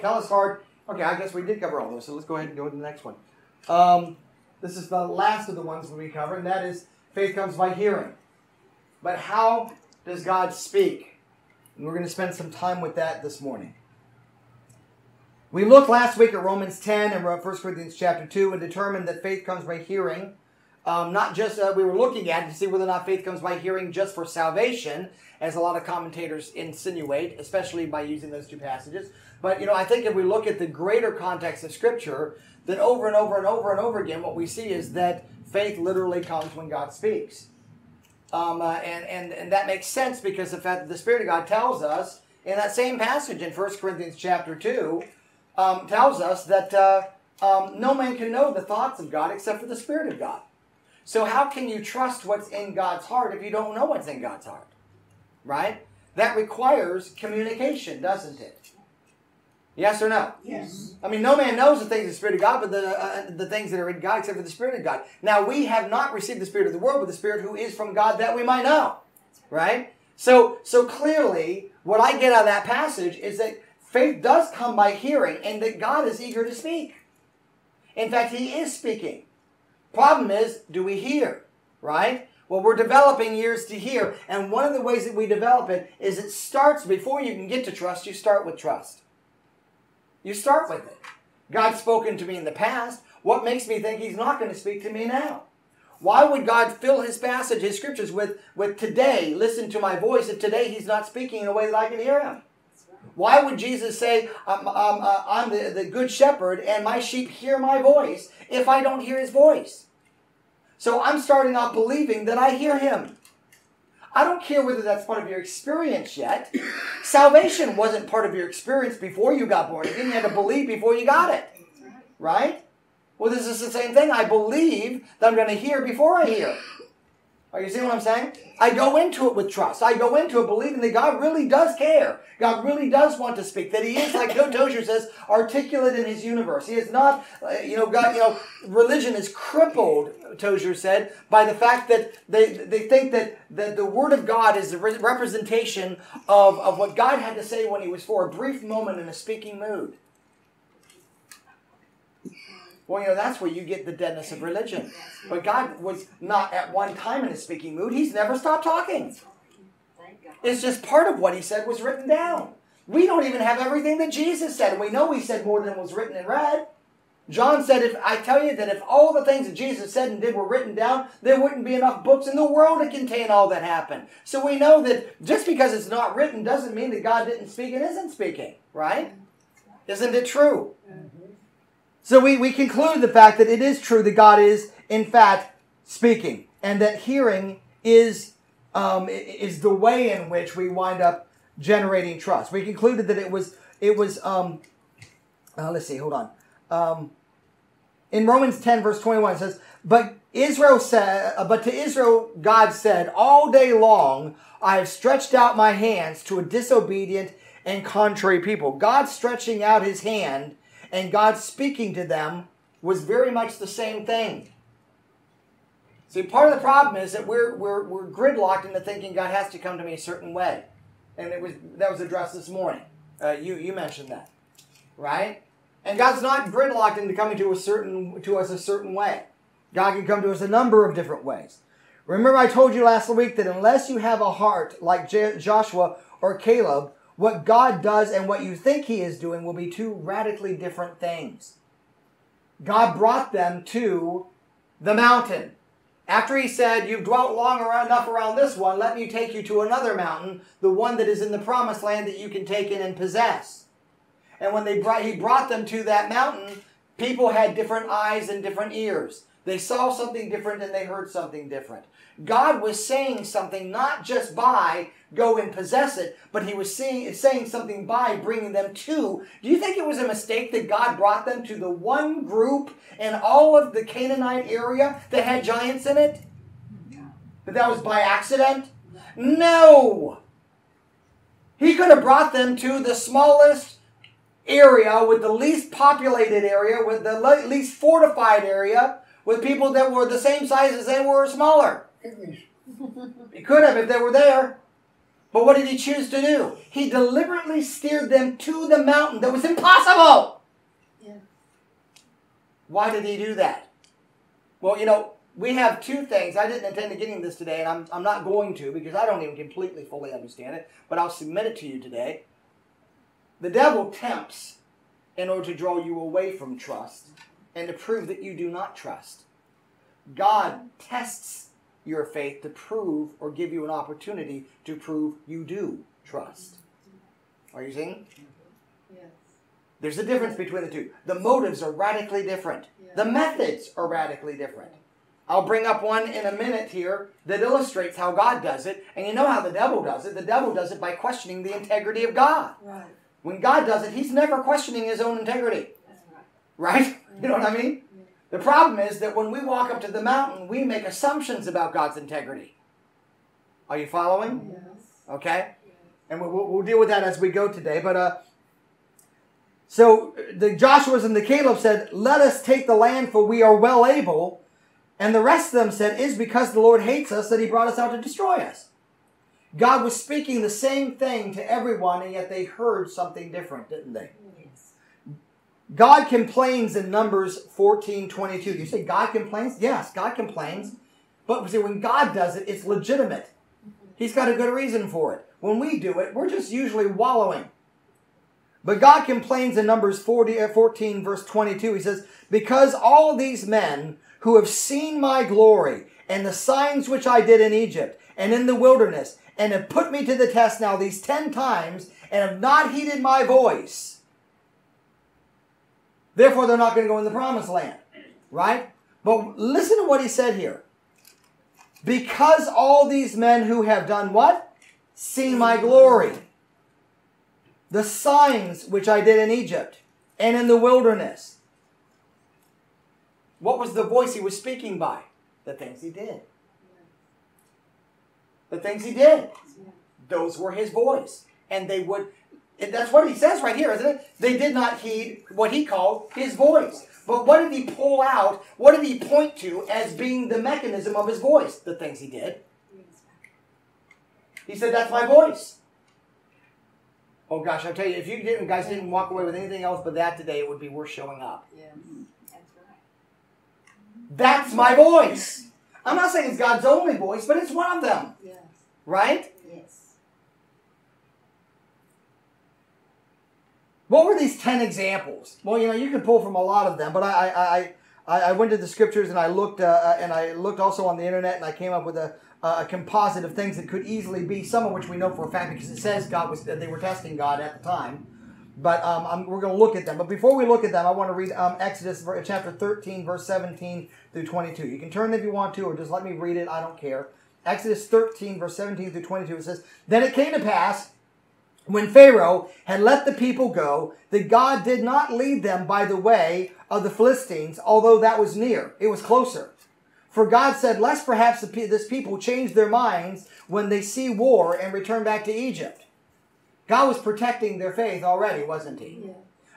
Callous heart. Okay, I guess we did cover all those, so let's go ahead and go to the next one. This is the last of the ones we'll be covering. That is, faith comes by hearing. But how does God speak? And we're going to spend some time with that this morning. We looked last week at Romans 10 and 1 Corinthians chapter 2 and determined that faith comes by hearing. Not just, we were looking at to see whether or not faith comes by hearing just for salvation, as a lot of commentators insinuate, especially by using those two passages. But, I think if we look at the greater context of Scripture, then over and over and over and over again, what we see is that faith literally comes when God speaks. And that makes sense because the fact that the Spirit of God tells us, in that same passage in 1 Corinthians chapter 2, tells us that no man can know the thoughts of God except for the Spirit of God. So how can you trust what's in God's heart if you don't know what's in God's heart? Right? That requires communication, doesn't it? Yes or no? Yes. I mean, no man knows the things of the Spirit of God, but the things that are in God except for the Spirit of God. Now, we have not received the Spirit of the world, but the Spirit who is from God that we might know. Right? So clearly, what I get out of that passage is that faith does come by hearing and that God is eager to speak. In fact, He is speaking. Problem is, do we hear? Right? Well, we're developing ears to hear, and one of the ways that we develop it is it starts, before you can get to trust, you start with trust. You start with it. God's spoken to me in the past. What makes me think He's not going to speak to me now? Why would God fill His passage, His scriptures with today, listen to my voice, if today He's not speaking in a way that I can hear Him? Why would Jesus say, I'm the good shepherd and my sheep hear my voice, if I don't hear His voice? So I'm starting off believing that I hear Him. I don't care whether that's part of your experience yet. Salvation wasn't part of your experience before you got born again. You had to believe before you got it. Right? Well, this is the same thing. I believe that I'm going to hear before I hear. Are you seeing what I'm saying? I go into it with trust. I go into it believing that God really does care. God really does want to speak. That He is, like Joe Dozier says, articulate in His universe. He is not, religion is crippled, Tozier said, by the fact that they think that the Word of God is the representation of what God had to say when He was for a brief moment in a speaking mood. Well, that's where you get the deadness of religion. But God was not at one time in His speaking mood. He's never stopped talking. It's just part of what He said was written down. We don't even have everything that Jesus said. And we know He said more than was written and read. John said, I tell you that if all the things that Jesus said and did were written down, there wouldn't be enough books in the world to contain all that happened. So we know that just because it's not written doesn't mean that God didn't speak and isn't speaking. Right? Isn't it true? So we conclude the fact that it is true that God is, in fact, speaking. And that hearing is the way in which we wind up generating trust. We concluded that in Romans 10, verse 21, it says, But to Israel God said, all day long I have stretched out my hands to a disobedient and contrary people. God stretching out His hand and God speaking to them was very much the same thing. See, part of the problem is that we're gridlocked into thinking God has to come to me a certain way, and that was addressed this morning. You mentioned that, right? And God's not gridlocked into coming to us a certain way. God can come to us a number of different ways. Remember, I told you last week that unless you have a heart like Joshua or Caleb, what God does and what you think He is doing will be two radically different things. God brought them to the mountain. After He said, you've dwelt long enough around this one, let me take you to another mountain, the one that is in the promised land that you can take in and possess. And when He brought them to that mountain, people had different eyes and different ears. They saw something different and they heard something different. God was saying something not just by go and possess it, but He was saying something by bringing them to. Do you think it was a mistake that God brought them to the one group in all of the Canaanite area that had giants in it? That was by accident? No! He could have brought them to the smallest area, with the least populated area, with the least fortified area, with people that were the same size as they were or smaller. He could have if they were there. But what did He choose to do? He deliberately steered them to the mountain that was impossible. Yeah. Why did He do that? Well, we have two things. I didn't intend to get into this today, and I'm not going to, because I don't even completely fully understand it, but I'll submit it to you today. The devil tempts in order to draw you away from trust and to prove that you do not trust. God tests your faith to prove or give you an opportunity to prove you do trust. Are you seeing? Yes. There's a difference between the two. The motives are radically different. Yes. The methods are radically different. I'll bring up one in a minute here that illustrates how God does it. And you know how the devil does it. The devil does it by questioning the integrity of God. Right. When God does it, He's never questioning His own integrity. Right? You know what I mean? The problem is that when we walk up to the mountain, we make assumptions about God's integrity. Are you following? Yes. Okay? And we'll deal with that as we go today. But So the Joshuas and the Caleb said, let us take the land, for we are well able. And the rest of them said, it is because the Lord hates us that he brought us out to destroy us. God was speaking the same thing to everyone, and yet they heard something different, didn't they? Yes. God complains in Numbers 14:22. You say God complains? Yes, God complains. But see, when God does it, it's legitimate. He's got a good reason for it. When we do it, we're just usually wallowing. But God complains in Numbers 14, verse 22. He says, because all these men who have seen my glory and the signs which I did in Egypt and in the wilderness and have put me to the test now these 10 times and have not heeded my voice, therefore they're not going to go in the promised land. Right? But listen to what he said here. Because all these men who have done what? Seen my glory. The signs which I did in Egypt and in the wilderness. What was the voice he was speaking by? The things he did. The things he did. Those were his voice. And they would, and that's what he says right here, isn't it? They did not heed what he called his voice. But what did he pull out? What did he point to as being the mechanism of his voice? The things he did. He said, that's my voice. Oh gosh, I'll tell you, if you didn't, guys didn't walk away with anything else but that today, it would be worth showing up. Yes, that's right. That's my voice. I'm not saying it's God's only voice, but it's one of them. Yes. Right? Yes. What were these 10 examples? Well, you know, you can pull from a lot of them, but I went to the scriptures and I looked also on the internet, and I came up with a composite of things that could easily be, some of which we know for a fact because it says God was, they were testing God at the time. But we're going to look at them. But before we look at them, I want to read Exodus chapter 13, verse 17 through 22. You can turn if you want to, or just let me read it. I don't care. Exodus 13, verse 17 through 22. It says, then it came to pass, when Pharaoh had let the people go, that God did not lead them by the way of the Philistines, although that was near. It was closer. For God said, lest perhaps this people change their minds when they see war and return back to Egypt. God was protecting their faith already, wasn't he? Yeah.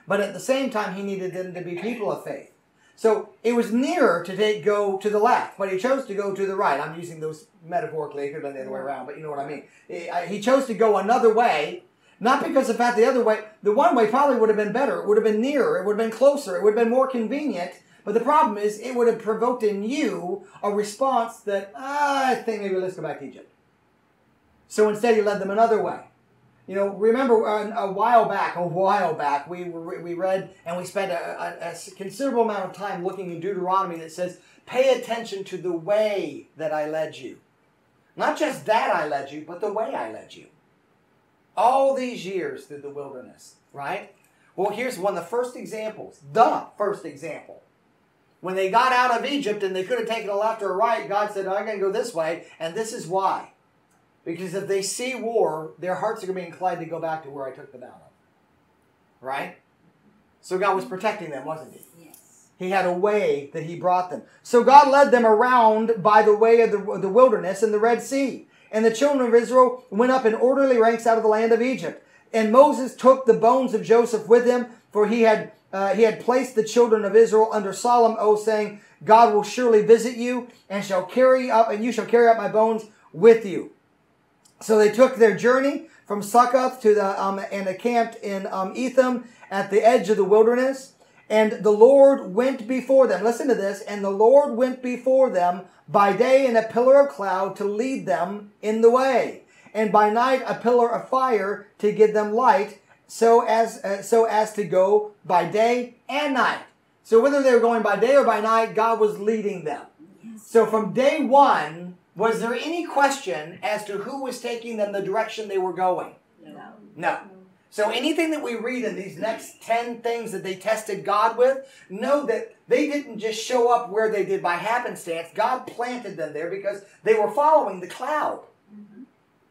But at the same time, he needed them to be people of faith. So it was nearer to go to the left, but he chose to go to the right. I'm using those metaphorically. It could have been the other way around, but you know what I mean. He chose to go another way, not because of that the other way. The one way probably would have been better. It would have been nearer. It would have been closer. It would have been more convenient. But the problem is, it would have provoked in you a response that, I think maybe let's go back to Egypt. So instead, he led them another way. You know, remember a while back, we read and we spent a considerable amount of time looking in Deuteronomy that says, pay attention to the way that I led you. Not just that I led you, but the way I led you. All these years through the wilderness, right? Well, here's one of the first examples, the first example. When they got out of Egypt and they could have taken a left or a right, God said, I'm going to go this way, and this is why. Because if they see war, their hearts are going to be inclined to go back to where I took them out of. Right? So God was protecting them, wasn't he? Yes. He had a way that he brought them. So God led them around by the way of the wilderness and the Red Sea. And the children of Israel went up in orderly ranks out of the land of Egypt. And Moses took the bones of Joseph with him, for he had placed the children of Israel under solemn oath, saying, God will surely visit you, and you shall carry up my bones with you. So they took their journey from Succoth to and encamped in Etham at the edge of the wilderness. And the Lord went before them. Listen to this. And the Lord went before them by day in a pillar of cloud to lead them in the way, and by night a pillar of fire to give them light, so as to go by day and night. So whether they were going by day or by night, God was leading them. Yes. So from day one, was there any question as to who was taking them the direction they were going? No. No. So anything that we read in these next 10 things that they tested God with, know that they didn't just show up where they did by happenstance. God planted them there because they were following the cloud. Mm-hmm.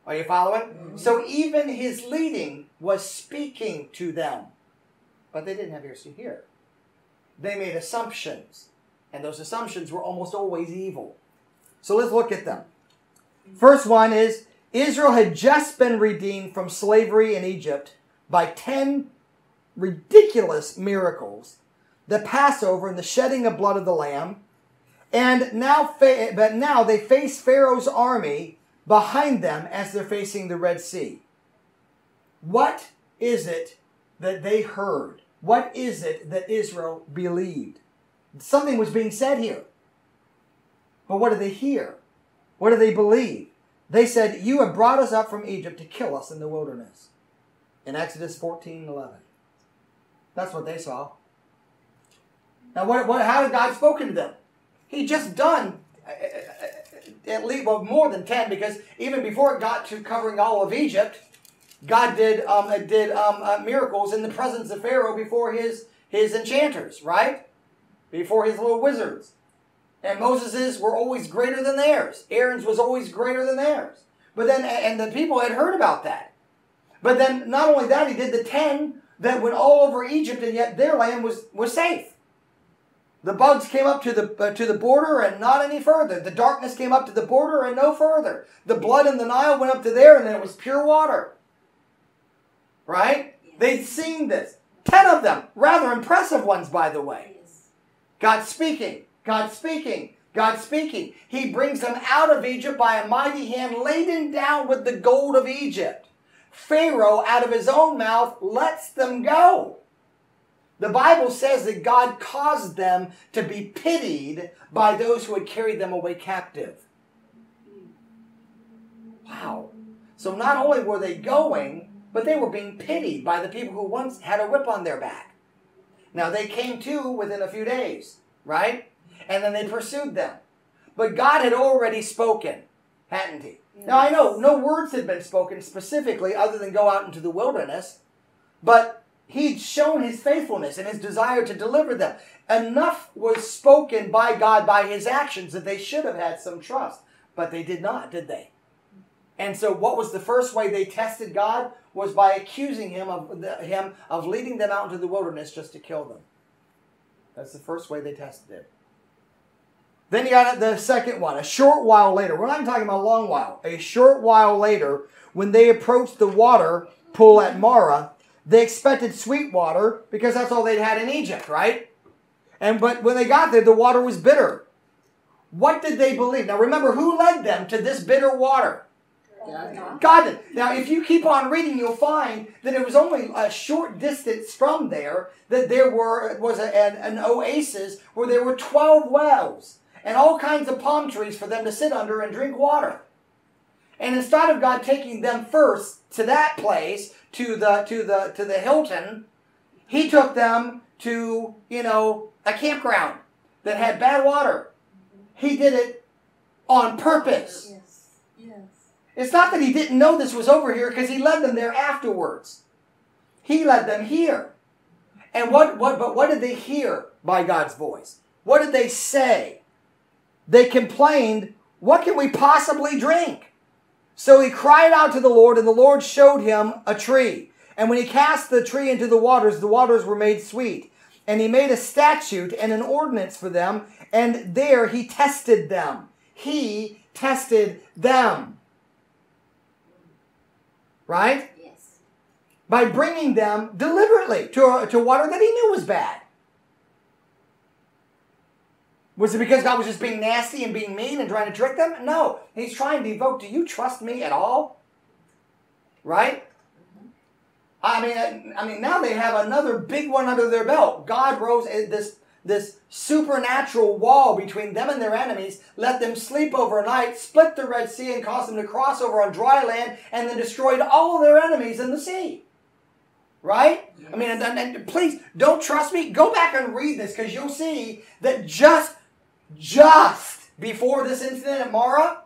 Are you following? Mm-hmm. So even his leading was speaking to them, but they didn't have ears to hear. They made assumptions, and those assumptions were almost always evil. So let's look at them. First one is, Israel had just been redeemed from slavery in Egypt by 10 ridiculous miracles, the Passover and the shedding of blood of the Lamb, and now, but now they face Pharaoh's army behind them as they're facing the Red Sea. What is it that they heard? What is it that Israel believed? Something was being said here. But what did they hear? What do they believe? They said, "You have brought us up from Egypt to kill us in the wilderness." In Exodus 14:11. That's what they saw. Now, how had God spoken to them? He'd just done at least, well, more than 10, because even before it got to covering all of Egypt, God did miracles in the presence of Pharaoh before his enchanters, right? Before his little wizards. And Moses's were always greater than theirs. Aaron's was always greater than theirs. But then, and the people had heard about that. But then, not only that, he did the 10 that went all over Egypt, and yet their land was safe. The bugs came up to the border and not any further. The darkness came up to the border and no further. The blood in the Nile went up to there, and then it was pure water. Right? Yes. They'd seen this. 10 of them. Rather impressive ones, by the way. Yes. God speaking. God speaking, God speaking. He brings them out of Egypt by a mighty hand, laden down with the gold of Egypt. Pharaoh, out of his own mouth, lets them go. The Bible says that God caused them to be pitied by those who had carried them away captive. Wow. So not only were they going, but they were being pitied by the people who once had a whip on their back. Now, they came to within a few days, right? And then they pursued them. But God had already spoken, hadn't he? Yes. Now, I know no words had been spoken specifically other than go out into the wilderness. But he'd shown his faithfulness and his desire to deliver them. Enough was spoken by God by his actions that they should have had some trust. But they did not, did they? And so what was the first way they tested God? Was by accusing him of leading them out into the wilderness just to kill them. That's the first way they tested him. Then you got the second one, a short while later. We're not even talking about a long while. A short while later, when they approached the water pool at Marah, they expected sweet water because that's all they'd had in Egypt, right? But when they got there, the water was bitter. What did they believe? Now remember, who led them to this bitter water? God did. Now if you keep on reading, you'll find that it was only a short distance from there that there was an oasis where there were 12 wells. And all kinds of palm trees for them to sit under and drink water. And instead of God taking them first to that place, to the Hilton, he took them to, you know, a campground that had bad water. He did it on purpose. Yes. Yes. It's not that he didn't know this was over here, because he led them there afterwards. He led them here. And but what did they hear by God's voice? What did they say? They complained, "What can we possibly drink?" So he cried out to the Lord, and the Lord showed him a tree. And when he cast the tree into the waters were made sweet. And he made a statute and an ordinance for them, and there he tested them. He tested them. Right? Yes. By bringing them deliberately to water that he knew was bad. Was it because God was just being nasty and being mean and trying to trick them? No. He's trying to evoke, do you trust me at all? Right? I mean, now they have another big one under their belt. God rose this supernatural wall between them and their enemies, let them sleep overnight, split the Red Sea and caused them to cross over on dry land, and then destroyed all of their enemies in the sea. Right? Yes. I mean, and please, don't trust me. Go back and read this, because you'll see that just before this incident at Marah,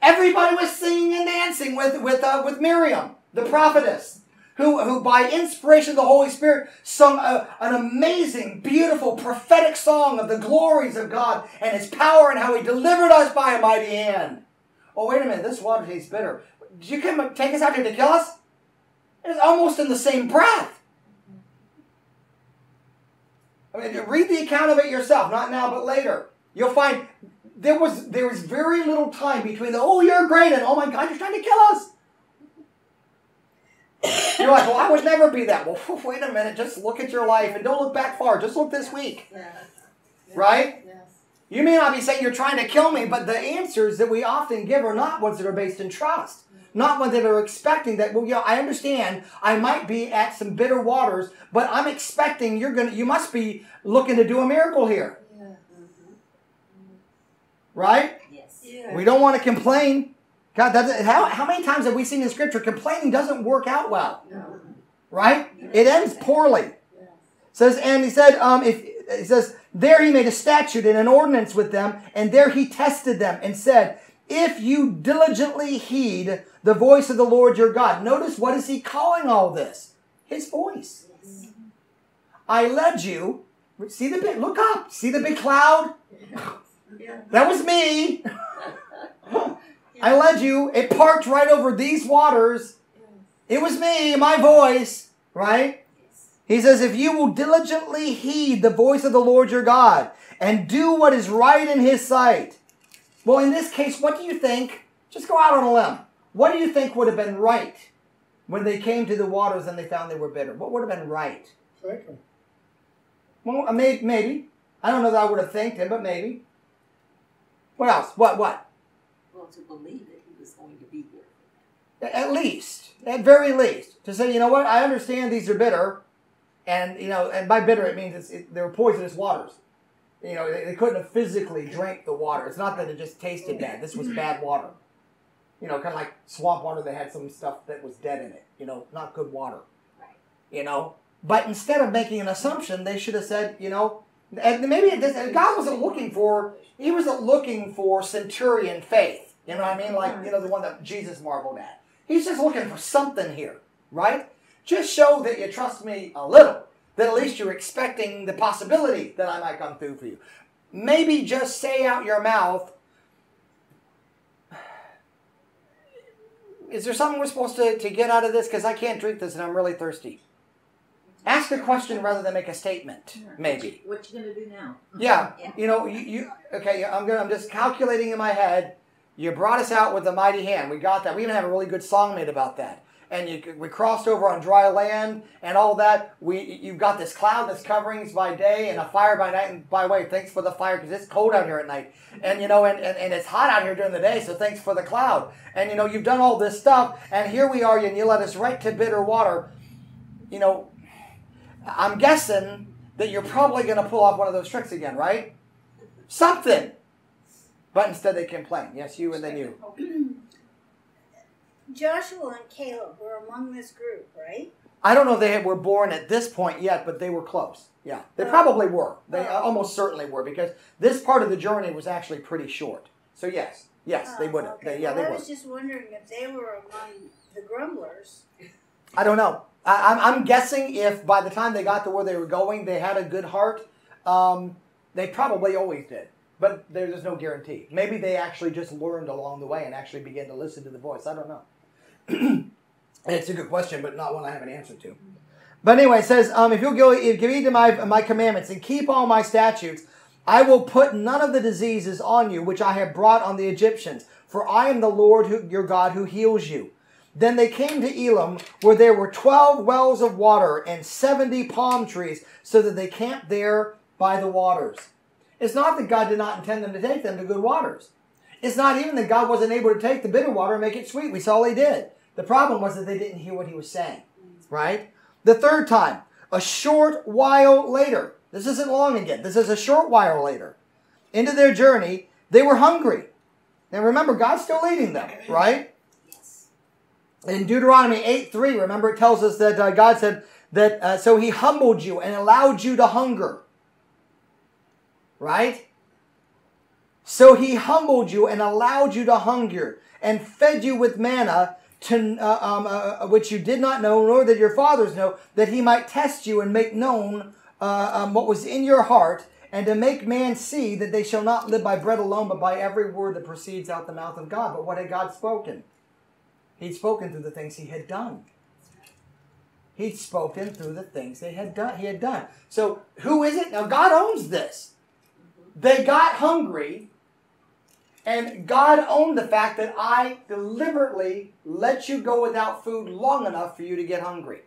everybody was singing and dancing with Miriam, the prophetess, who by inspiration of the Holy Spirit sung an amazing, beautiful, prophetic song of the glories of God and His power and how He delivered us by a mighty hand. Oh, wait a minute, this water tastes bitter. Did you come take us out here to kill us? It's almost in the same breath. I mean, read the account of it yourself. Not now, but later. You'll find there was very little time between the, "Oh, you're great," and, "Oh my God, you're trying to kill us." You're like, well, I would never be that. Well, wait a minute. Just look at your life and don't look back far. Just look this week. Yes. Yes. Right? Yes. You may not be saying you're trying to kill me, but the answers that we often give are not ones that are based in trust. Not ones that are expecting that, well, you know, I understand I might be at some bitter waters, but I'm expecting you must be looking to do a miracle here. Yeah. Mm-hmm. Right? Yes. Yeah. We don't want to complain. God, how many times have we seen in Scripture complaining doesn't work out well? No. Right? Yeah. It ends poorly. Yeah. Says, and he said, he says, there he made a statute and an ordinance with them, and there he tested them and said, if you diligently heed the voice of the Lord your God. Notice, what is he calling all this? His voice. Yes. I led you. See the big, look up. See the big cloud? Yeah. That was me. Yeah. I led you. It parked right over these waters. It was me, my voice. Right? Yes. He says, if you will diligently heed the voice of the Lord your God and do what is right in his sight. Well, in this case, what do you think? Just go out on a limb. What do you think would have been right when they came to the waters and they found they were bitter? What would have been right? Exactly. Well, maybe. I don't know that I would have thanked him, but maybe. What else? What? Well, to believe that he was going to be there. At least. At very least. To say, you know what? I understand these are bitter. And, you know, and by bitter it means they were poisonous waters. You know, they couldn't have physically drank the water. It's not that it just tasted bad. This was bad water. You know, kind of like swamp water that had some stuff that was dead in it. You know, not good water. Right. You know, but instead of making an assumption, they should have said, you know, and maybe God wasn't looking for, he wasn't looking for centurion faith. You know what I mean? Like, you know, the one that Jesus marveled at. He's just looking for something here, right? Just show that you trust me a little. That at least you're expecting the possibility that I might come through for you. Maybe just say out your mouth, is there something we're supposed to get out of this? Because I can't drink this and I'm really thirsty. Ask a question rather than make a statement, maybe. What you going to do now? Yeah, yeah. You know, okay, I'm just calculating in my head, you brought us out with a mighty hand. We got that. We even have a really good song made about that. And we crossed over on dry land and all that. You've got this cloud that's coverings by day and a fire by night. And by the way, thanks for the fire because it's cold out here at night. And, you know, and it's hot out here during the day, so thanks for the cloud. And, you know, you've done all this stuff. And here we are, and you led us right to bitter water. You know, I'm guessing that you're probably going to pull off one of those tricks again, right? Something. But instead they complain. Yes, you and then you. Joshua and Caleb were among this group, right? I don't know if they were born at this point yet, but they were close. Yeah, they probably were. They almost certainly were, because this part of the journey was actually pretty short. So yes, they would have. Okay. They were. I was just wondering if they were among the grumblers. I don't know. I'm guessing if by the time they got to where they were going, they had a good heart. They probably always did. But there's no guarantee. Maybe they actually just learned along the way and actually began to listen to the voice. I don't know. It's a good question, but not one I have an answer to. But anyway, it says, if you heed to my commandments and keep all my statutes, I will put none of the diseases on you which I have brought on the Egyptians, for I am the Lord your God who heals you. Then they came to Elim, where there were 12 wells of water and 70 palm trees, so that they camped there by the waters. It's not that God did not intend them to take them to good waters. It's not even that God wasn't able to take the bitter water and make it sweet. We saw he did. The problem was that they didn't hear what he was saying, right? The third time, a short while later. This isn't long again. This is a short while later. Into their journey, they were hungry. Now remember, God's still leading them, right? Yes. In Deuteronomy 8:3, remember it tells us that God said that, so he humbled you and allowed you to hunger, right? So he humbled you and allowed you to hunger and fed you with manna, which you did not know, nor did your fathers know, that he might test you and make known what was in your heart, and to make man see that they shall not live by bread alone, but by every word that proceeds out the mouth of God. But what had God spoken? He'd spoken through the things he had done. He'd spoken through the things he had done. So who is it? Now God owns this. They got hungry. And God owned the fact that I deliberately let you go without food long enough for you to get hungry.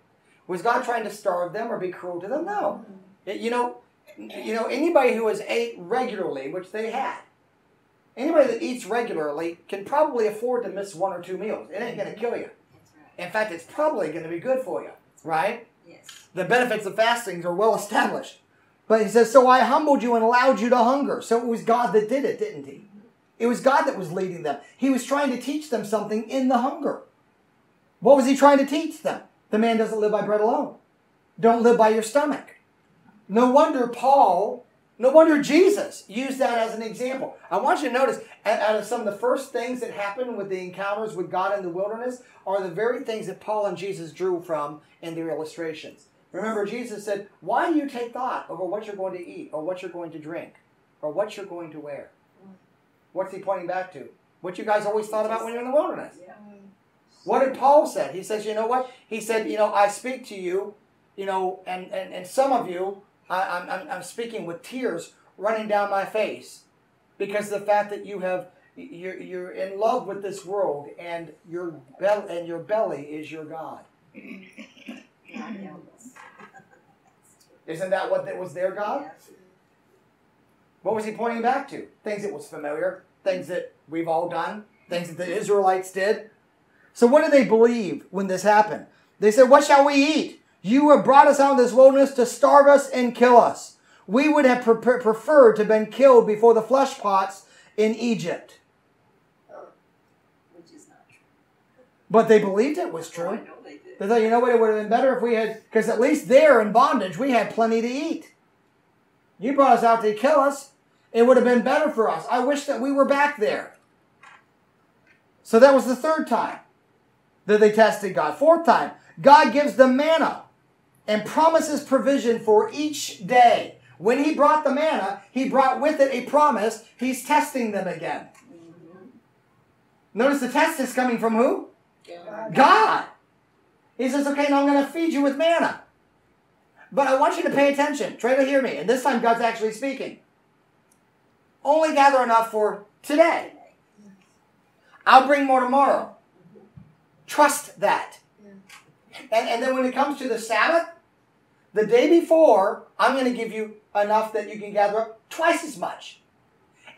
Was God trying to starve them or be cruel to them? No. You know, anybody who has ate regularly, which they had, anybody that eats regularly can probably afford to miss one or two meals. It ain't going to kill you. That's right. In fact, it's probably going to be good for you, right? Yes. The benefits of fasting are well established. But he says, so I humbled you and allowed you to hunger. So it was God that did it, didn't he? It was God that was leading them. He was trying to teach them something in the hunger. What was he trying to teach them? The man doesn't live by bread alone. Don't live by your stomach. No wonder Paul, no wonder Jesus used that as an example. I want you to notice, out of some of the first things that happened with the encounters with God in the wilderness are the very things that Paul and Jesus drew from in their illustrations. Remember, Jesus said, why do you take thought over what you're going to eat or what you're going to drink or what you're going to wear? What's he pointing back to? What you guys always thought about when you're in the wilderness. Yeah. What did Paul say? He says, you know what? He said, you know, I speak to you, you know, and some of you, I'm speaking with tears running down my face because of the fact that you have, you're in love with this world and your belly is your God. Isn't that what that was their God? What was he pointing back to? Things that was familiar, things that we've all done, things that the Israelites did. So what did they believe when this happened? They said, what shall we eat? You have brought us out of this wilderness to starve us and kill us. We would have preferred to have been killed before the flesh pots in Egypt. Which is not true. But they believed it was true. They thought, you know what, it would have been better if we had, because at least there in bondage, we had plenty to eat. You brought us out to kill us. It would have been better for us. I wish that we were back there. So that was the third time that they tested God. Fourth time, God gives them manna and promises provision for each day. When he brought the manna, he brought with it a promise. He's testing them again. Mm-hmm. Notice the test is coming from who? God. He says, okay, now I'm going to feed you with manna. But I want you to pay attention. Try to hear me. And this time God's actually speaking. Only gather enough for today. I'll bring more tomorrow. Trust that. And then when it comes to the Sabbath, the day before, I'm going to give you enough that you can gather up twice as much.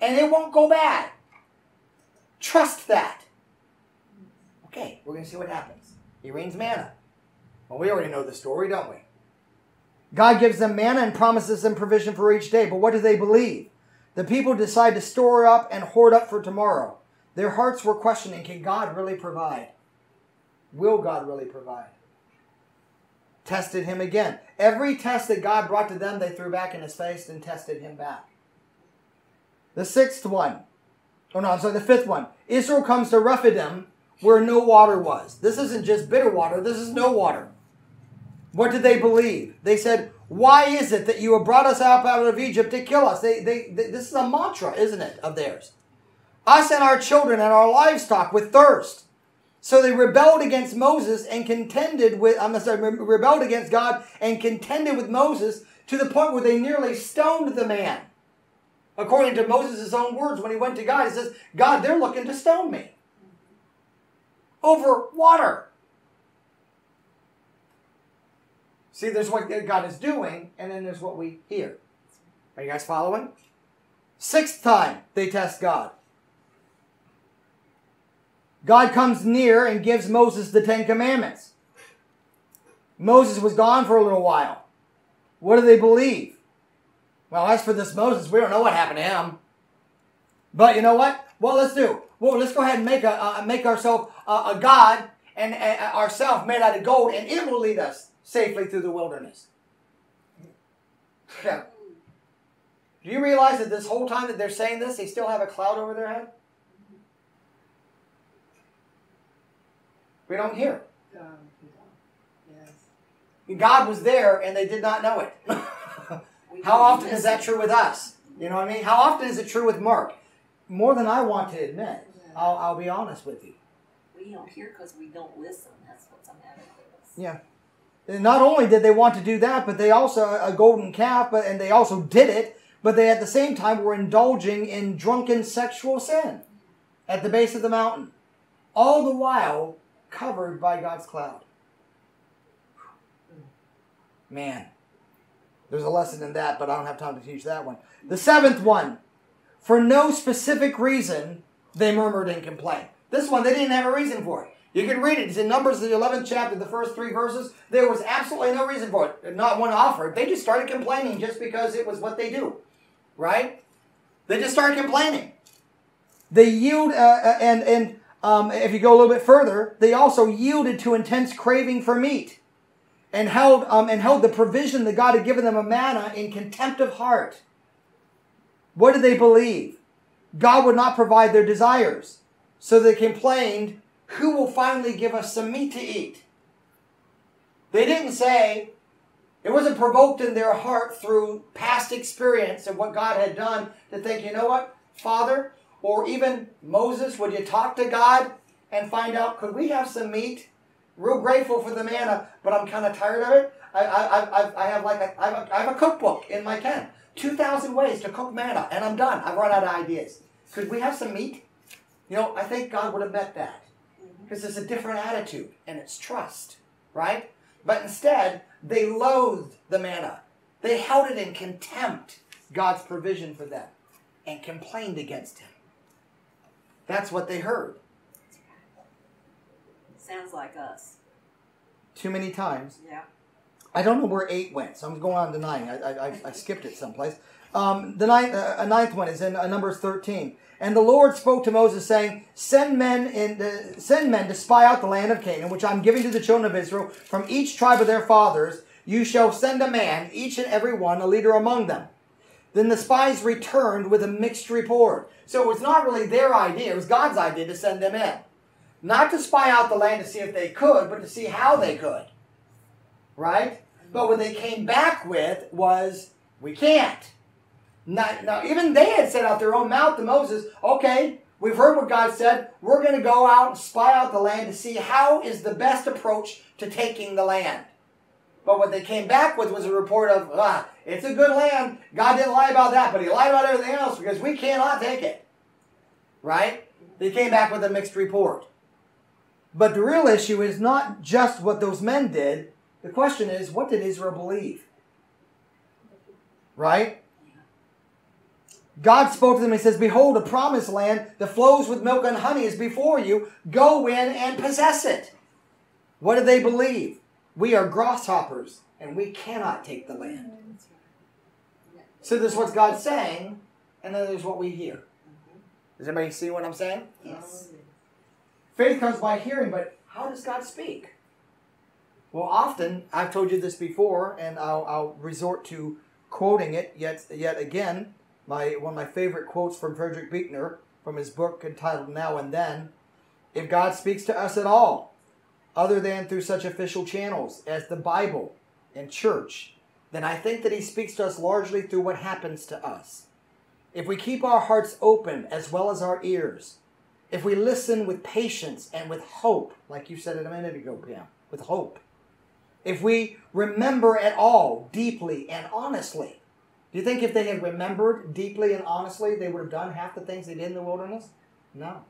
And it won't go bad. Trust that. Okay, we're going to see what happens. He rains manna. Well, we already know the story, don't we? God gives them manna and promises them provision for each day. But what do they believe? The people decide to store up and hoard up for tomorrow. Their hearts were questioning, can God really provide? Will God really provide? Tested him again. Every test that God brought to them, they threw back in his face and tested him back. The sixth one. Oh no, I'm sorry, the fifth one. Israel comes to Rephidim where no water was. This isn't just bitter water. This is no water. What did they believe? They said, why is it that you have brought us up out of Egypt to kill us? This is a mantra, isn't it, of theirs. Us and our children and our livestock with thirst. So they rebelled against Moses and rebelled against God and contended with Moses to the point where they nearly stoned the man. According to Moses' own words, when he went to God, he says, God, they're looking to stone me. Over water. See, there's what God is doing, and then there's what we hear. Are you guys following? Sixth time they test God. God comes near and gives Moses the Ten Commandments. Moses was gone for a little while. What do they believe? Well, as for this Moses, we don't know what happened to him. But you know what? Well, let's do. Well, let's go ahead and make ourselves a god and ourselves made out of gold, and it will lead us safely through the wilderness. Now, do you realize that this whole time that they're saying this, they still have a cloud over their head? We don't hear. God was there and they did not know it. How often is that true with us? You know what I mean? How often is it true with Mark? More than I want to admit. I'll be honest with you. We don't hear because we don't listen. That's what's on that. Yeah. And not only did they want to do that, but they also, a golden calf, and they also did it, but they at the same time were indulging in drunken sexual sin. at the base of the mountain, all the while covered by God's cloud. Man, there's a lesson in that, but I don't have time to teach that one. The seventh one, for no specific reason, they murmured and complained. This one, they didn't have a reason for it. You can read it. It's in Numbers, the 11th chapter, the first 3 verses. There was absolutely no reason for it. Not one offered. They just started complaining just because it was what they do. Right? They just started complaining. They yield, if you go a little bit further, they also yielded to intense craving for meat, and held the provision that God had given them of manna in contempt of heart. What did they believe? God would not provide their desires. So they complained, who will finally give us some meat to eat? They didn't say, it wasn't provoked in their heart through past experience of what God had done to think, you know what, Father, or even Moses, would you talk to God and find out, could we have some meat? Real grateful for the manna, but I'm kind of tired of it. I have a cookbook in my tent. 2,000 ways to cook manna, and I'm done. I've run out of ideas. Could we have some meat? You know, I think God would have met that. Because it's a different attitude, and it's trust, right? But instead, they loathed the manna. They held it in contempt, God's provision for them, and complained against him. That's what they heard. Sounds like us. Too many times. Yeah. I don't know where 8 went, so I'm going on to 9. I skipped it someplace. The ninth one is in Numbers 13. And the Lord spoke to Moses, saying, Send men to spy out the land of Canaan, which I'm giving to the children of Israel, from each tribe of their fathers. You shall send a man, each and every one, a leader among them. Then the spies returned with a mixed report. So it was not really their idea. It was God's idea to send them in. Not to spy out the land to see if they could, but to see how they could. Right? But what they came back with was, we can't. Now, even they had said out their own mouth to Moses, okay, we've heard what God said. We're going to go out and spy out the land to see how is the best approach to taking the land. But what they came back with was a report of, it's a good land. God didn't lie about that, but he lied about everything else because we cannot take it. Right? They came back with a mixed report. But the real issue is not just what those men did. The question is, what did Israel believe? Right? God spoke to them and says, behold, a promised land that flows with milk and honey is before you. Go in and possess it. What do they believe? We are grasshoppers and we cannot take the land. So there's what God's saying, and then there's what we hear. Does anybody see what I'm saying? Yes. Faith comes by hearing, but how does God speak? Well, often, I've told you this before, and I'll resort to quoting it yet again. One of my favorite quotes from Frederick Buechner, from his book entitled Now and Then. If God speaks to us at all, other than through such official channels as the Bible and church, then I think that he speaks to us largely through what happens to us. If we keep our hearts open as well as our ears, if we listen with patience and with hope, like you said it a minute ago, Pam, with hope, if we remember at all deeply and honestly, do you think if they had remembered deeply and honestly, they would have done half the things they did in the wilderness? No.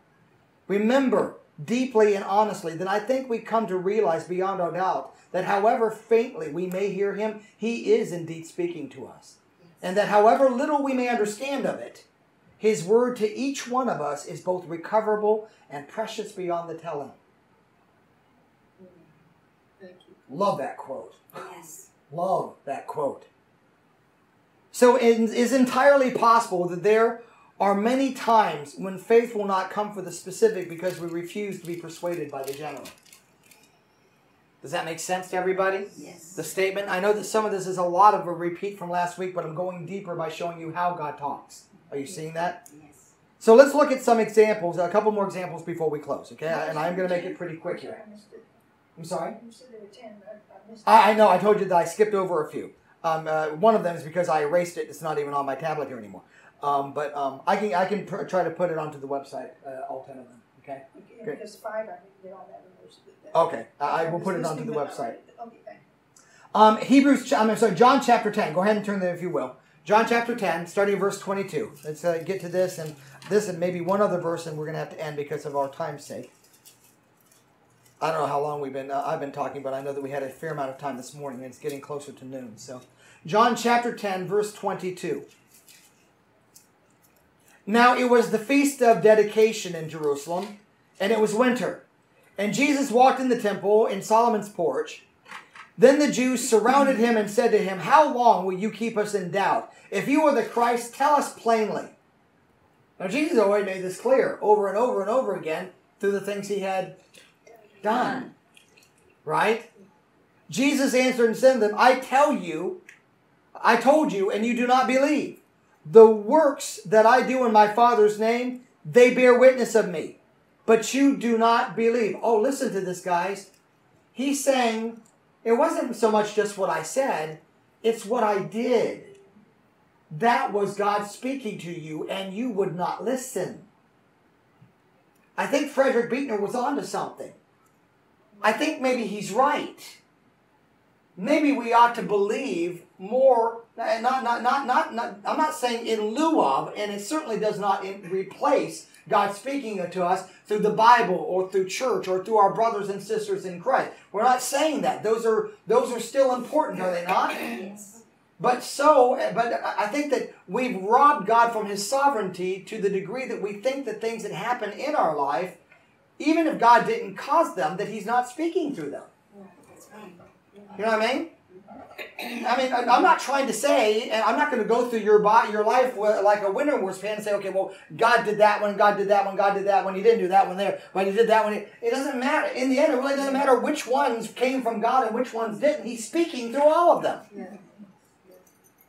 Remember deeply and honestly, then I think we come to realize beyond our doubt that however faintly we may hear him, he is indeed speaking to us. And that however little we may understand of it, his word to each one of us is both recoverable and precious beyond the telling. Thank you. Love that quote. Yes. Love that quote. So it is entirely possible that there are many times when faith will not come for the specific because we refuse to be persuaded by the general. Does that make sense to everybody? Yes. The statement, I know that some of this is a lot of a repeat from last week, but I'm going deeper by showing you how God talks. Are you seeing that? Yes. So let's look at some examples, a couple more examples before we close, okay? And I'm going to make it pretty quick here. I'm sorry? You said there were 10. I know, I told you that I skipped over a few. One of them is because I erased it. It's not even on my tablet here anymore. I can try to put it onto the website, all 10 of them. Okay? Okay. There's 5 I didn't get on that one. Okay. I will put it onto the website. Okay. John chapter 10. Go ahead and turn there if you will. John chapter 10, starting in verse 22. Let's get to this and maybe one other verse, and we're going to have to end because of our time's sake. I don't know how long I've been talking, but I know that we had a fair amount of time this morning, and it's getting closer to noon. So, John chapter 10, verse 22. Now it was the feast of dedication in Jerusalem, and it was winter. And Jesus walked in the temple in Solomon's porch. Then the Jews surrounded him and said to him, "How long will you keep us in doubt? If you are the Christ, tell us plainly." Now Jesus already made this clear over and over and over again through the things he had done. Right? Jesus answered and said to them, I told you, and you do not believe. The works that I do in my Father's name, they bear witness of me. But you do not believe. Oh, listen to this, guys. He's saying, it wasn't so much just what I said, it's what I did. That was God speaking to you, and you would not listen. I think Frederick Buechner was onto something. I think maybe he's right. Maybe we ought to believe more, I'm not saying in lieu of, and it certainly does not replace God speaking to us through the Bible or through church or through our brothers and sisters in Christ. We're not saying that. Those are still important, are they not? Yes. But I think that we've robbed God from his sovereignty to the degree that we think that things that happen in our life, even if God didn't cause them, that he's not speaking through them. You know what I mean? I'm not trying to say, and I'm not going to go through your life like a winter wars fan and say, okay, well, God did that one, God did that one, God did that one. He didn't do that one there, but he did that one. It doesn't matter. In the end, it really doesn't matter which ones came from God and which ones didn't. He's speaking through all of them. Yeah.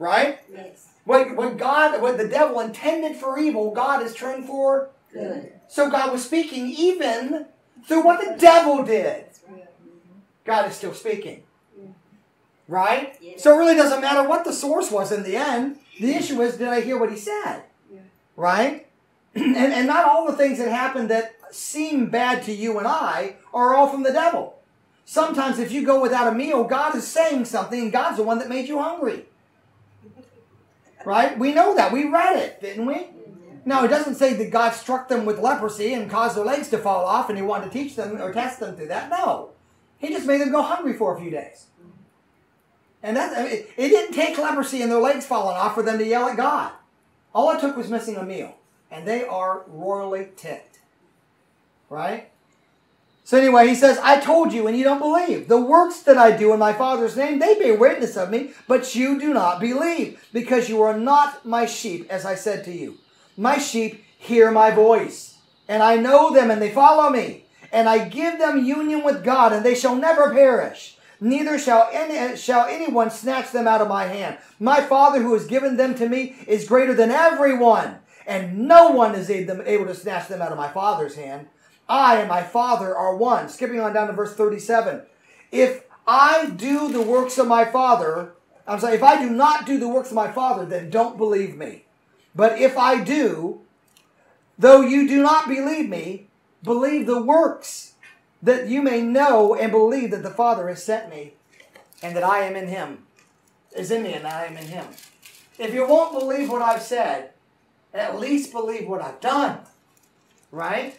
Right? Yes. What the devil intended for evil, God has turned for good. So God was speaking even through what the devil did. God is still speaking. Right? Yes. So it really doesn't matter what the source was in the end. The issue is, did I hear what he said? Yeah. Right? And not all the things that happen that seem bad to you and I are all from the devil. Sometimes if you go without a meal, God is saying something, and God's the one that made you hungry. Right? We know that. We read it, didn't we? Yeah. Now, it doesn't say that God struck them with leprosy and caused their legs to fall off and he wanted to teach them or test them through that. No. He just made them go hungry for a few days. And it didn't take leprosy and their legs falling off for them to yell at God. All it took was missing a meal. And they are royally ticked. Right? So anyway, he says, I told you and you don't believe. The works that I do in my Father's name, they bear witness of me, but you do not believe, because you are not my sheep, as I said to you. My sheep hear my voice, and I know them, and they follow me. And I give them union with God, and they shall never perish. Neither shall anyone snatch them out of my hand. My Father who has given them to me is greater than everyone, and no one is able to snatch them out of my Father's hand. I and my Father are one. Skipping on down to verse 37. If I do the works of my Father, I'm sorry, if I do not do the works of my Father, then don't believe me. But if I do, though you do not believe me, believe the works, that you may know and believe that the Father has sent me, and that I am in him, is in me, and I am in him. If you won't believe what I've said, at least believe what I've done. Right?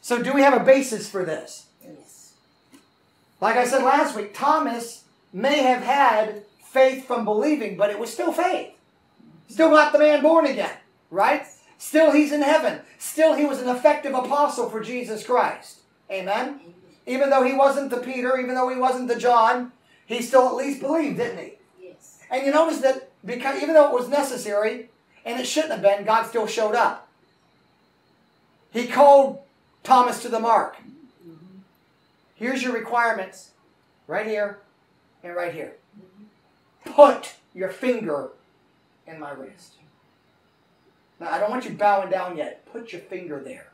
So do we have a basis for this? Yes. Like I said last week, Thomas may have had faith from believing, but it was still faith. Still not the man born again. Right? Still he's in heaven. Still he was an effective apostle for Jesus Christ. Amen? Even though he wasn't the Peter, even though he wasn't the John, he still at least believed, didn't he? Yes. And you notice that because even though it was necessary, and it shouldn't have been, God still showed up. He called Thomas to the mark. Mm-hmm. Here's your requirements. Right here and right here. Mm-hmm. Put your finger in my wrist. Now, I don't want you bowing down yet. Put your finger there.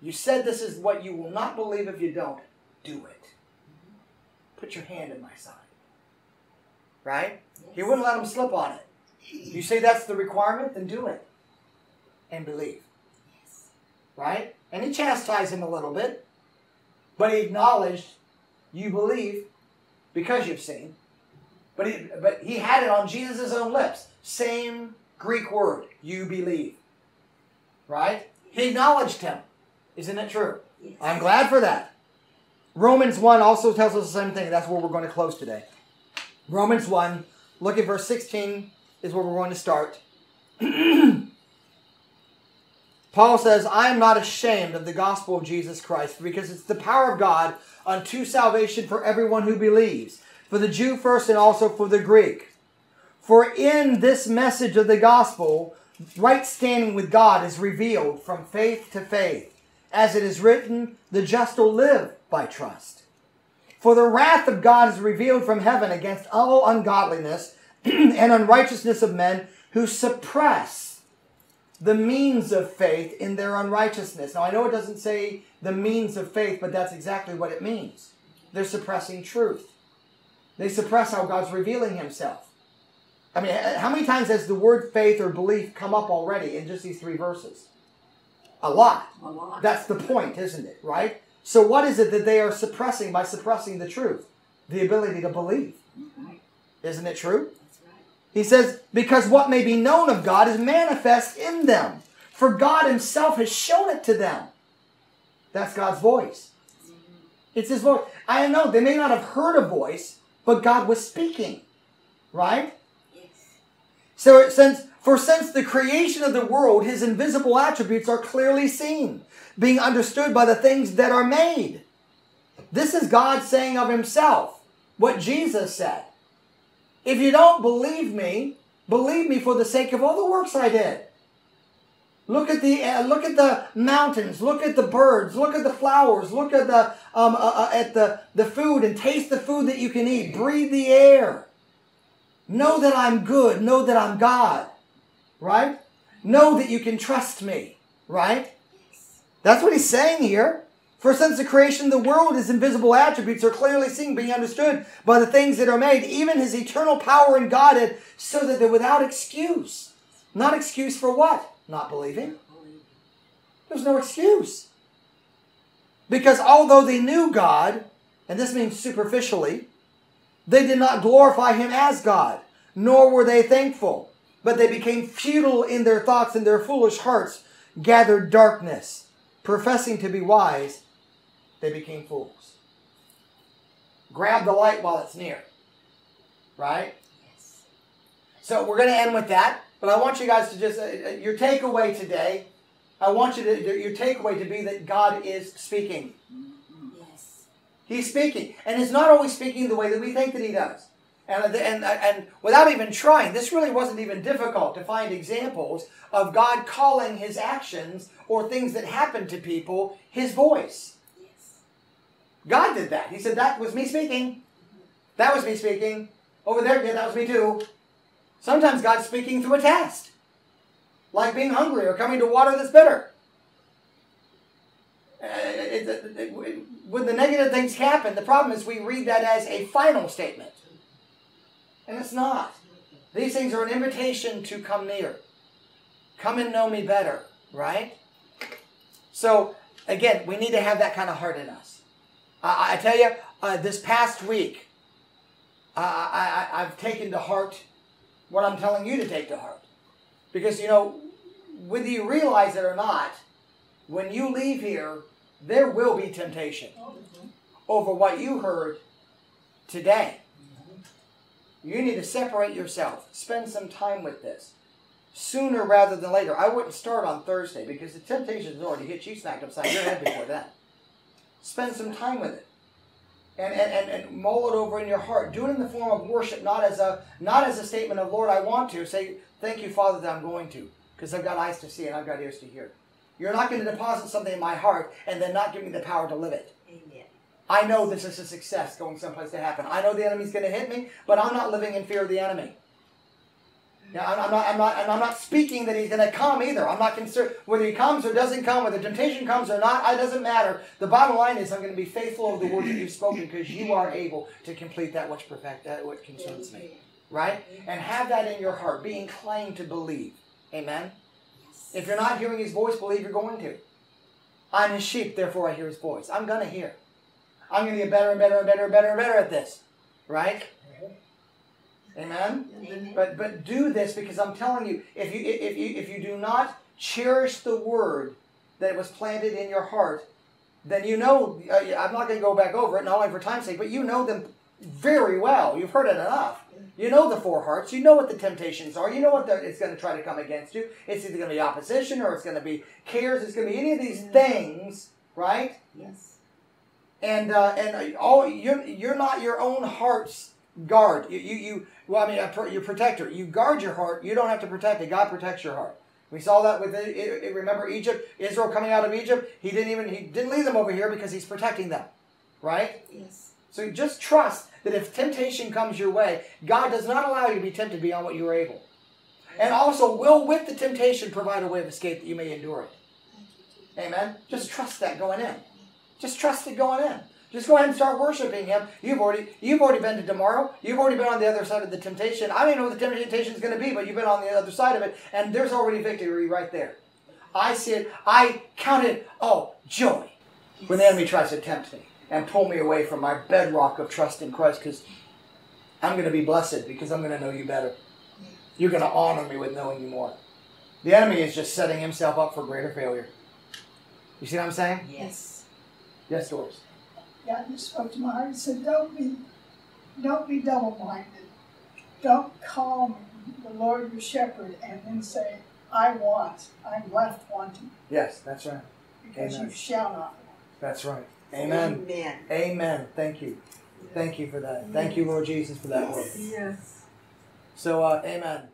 You said this is what you will not believe if you don't do it. Put your hand in my side. Right? Yes. He wouldn't let him slip on it. You say that's the requirement, then do it. And believe. Yes. Right? And he chastised him a little bit. But he acknowledged, you believe because you've seen. But he had it on Jesus' own lips. Same Greek word, you believe. Right? He acknowledged him. Isn't it true? Yes. I'm glad for that. Romans 1 also tells us the same thing. That's where we're going to close today. Romans 1, look at verse 16 is where we're going to start. Paul says, I am not ashamed of the gospel of Jesus Christ, because it's the power of God unto salvation for everyone who believes, for the Jew first and also for the Greek. For in this message of the gospel, right standing with God is revealed from faith to faith. As it is written, the just will live by trust. For the wrath of God is revealed from heaven against all ungodliness and unrighteousness of men who suppress the means of faith in their unrighteousness. Now, I know it doesn't say the means of faith, but that's exactly what it means. They're suppressing truth. They suppress how God's revealing himself. I mean, how many times has the word faith or belief come up already in just these three verses? A lot. A lot. That's the point, isn't it? Right? So what is it that they are suppressing by suppressing the truth? The ability to believe. Right. Isn't it true? That's right. He says, because what may be known of God is manifest in them, for God himself has shown it to them. That's God's voice. Mm-hmm. It's his voice. I know they may not have heard a voice, but God was speaking. Right? Yes. So it says, for since the creation of the world, his invisible attributes are clearly seen, being understood by the things that are made. This is God saying of himself what Jesus said. If you don't believe me for the sake of all the works I did. Look at the mountains, look at the birds, look at the flowers, look at the food, and taste the food that you can eat. Breathe the air. Know that I'm good. Know that I'm God. Right? Know that you can trust me. Right? That's what he's saying here. For since the creation of the world, his invisible attributes are clearly seen, being understood by the things that are made, even his eternal power and Godhead, so that they're without excuse. Not excuse for what? Not believing. There's no excuse. Because although they knew God, and this means superficially, they did not glorify him as God, nor were they thankful. But they became futile in their thoughts, and their foolish hearts gathered darkness. Professing to be wise, they became fools. Grab the light while it's near. Right? Yes. So we're going to end with that. But I want you guys to just, your takeaway today, I want you to, your takeaway to be that God is speaking. Yes. He's speaking. And he's not always speaking the way that we think that he does. And without even trying, this really wasn't even difficult to find examples of God calling his actions or things that happened to people his voice. Yes. God did that. He said, that was me speaking. That was me speaking. Over there, yeah, that was me too. Sometimes God's speaking through a test, like being hungry or coming to water that's bitter. When the negative things happen, the problem is we read that as a final statement. And it's not. These things are an invitation to come near. Come and know me better, right? So, again, we need to have that kind of heart in us. I tell you, this past week, I've taken to heart what I'm telling you to take to heart. Because, you know, whether you realize it or not, when you leave here, there will be temptation over what you heard today. You need to separate yourself. Spend some time with this. Sooner rather than later. I wouldn't start on Thursday because the temptation has already hit you smacked upside your head before that. Spend some time with it. And mull it over in your heart. Do it in the form of worship, not as a statement of, Lord, I want to. Say, thank you, Father, that I'm going to. Because I've got eyes to see and I've got ears to hear. You're not going to deposit something in my heart and then not give me the power to live it. Amen. I know this is a success going someplace to happen. I know the enemy's going to hit me, but I'm not living in fear of the enemy. Now, I'm not speaking that he's going to come either. I'm not concerned whether he comes or doesn't come, whether temptation comes or not. It doesn't matter. The bottom line is I'm going to be faithful over the word that you've spoken because you are able to complete that which perfect that what concerns me, right? And have that in your heart. Be inclined to believe. Amen. If you're not hearing his voice, believe you're going to. I'm his sheep, therefore I hear his voice. I'm going to hear. I'm going to get better and better and better and better and better at this, right? Amen? Amen. But do this, because I'm telling you, if you do not cherish the word that was planted in your heart, then you know, I'm not going to go back over it, not only for time's sake, but you know them very well. You've heard it enough. You know the four hearts. You know what the temptations are. You know what it's going to try to come against you. It's either going to be opposition, or it's going to be cares. It's going to be any of these things, right? Yes. And all you're not your own heart's guard. Your protector. You guard your heart. You don't have to protect it. God protects your heart. We saw that with remember Egypt, Israel coming out of Egypt. He didn't leave them over here because he's protecting them, right? Yes. So just trust that if temptation comes your way, God does not allow you to be tempted beyond what you are able. And also will, with the temptation, provide a way of escape that you may endure it. Amen? Just trust that going in. Just trust it going in. Just go ahead and start worshiping Him. You've already been to tomorrow. You've already been on the other side of the temptation. I don't even know what the temptation is going to be, but you've been on the other side of it, and there's already victory right there. I see it. I count it all joy when the enemy tries to tempt me and pull me away from my bedrock of trust in Christ, because I'm going to be blessed, because I'm going to know you better. You're going to honor me with knowing you more. The enemy is just setting himself up for greater failure. You see what I'm saying? Yes. Yes, Doris. God just spoke to my heart and said, don't be double-minded. Don't call the Lord your shepherd and then say, I'm left wanting. Yes, that's right. Because Amen. You shall not want. That's right. Amen. Amen. Amen. Thank you. Yes. Thank you for that. Yes. Thank you, Lord Jesus, for that word. Yes. So, amen.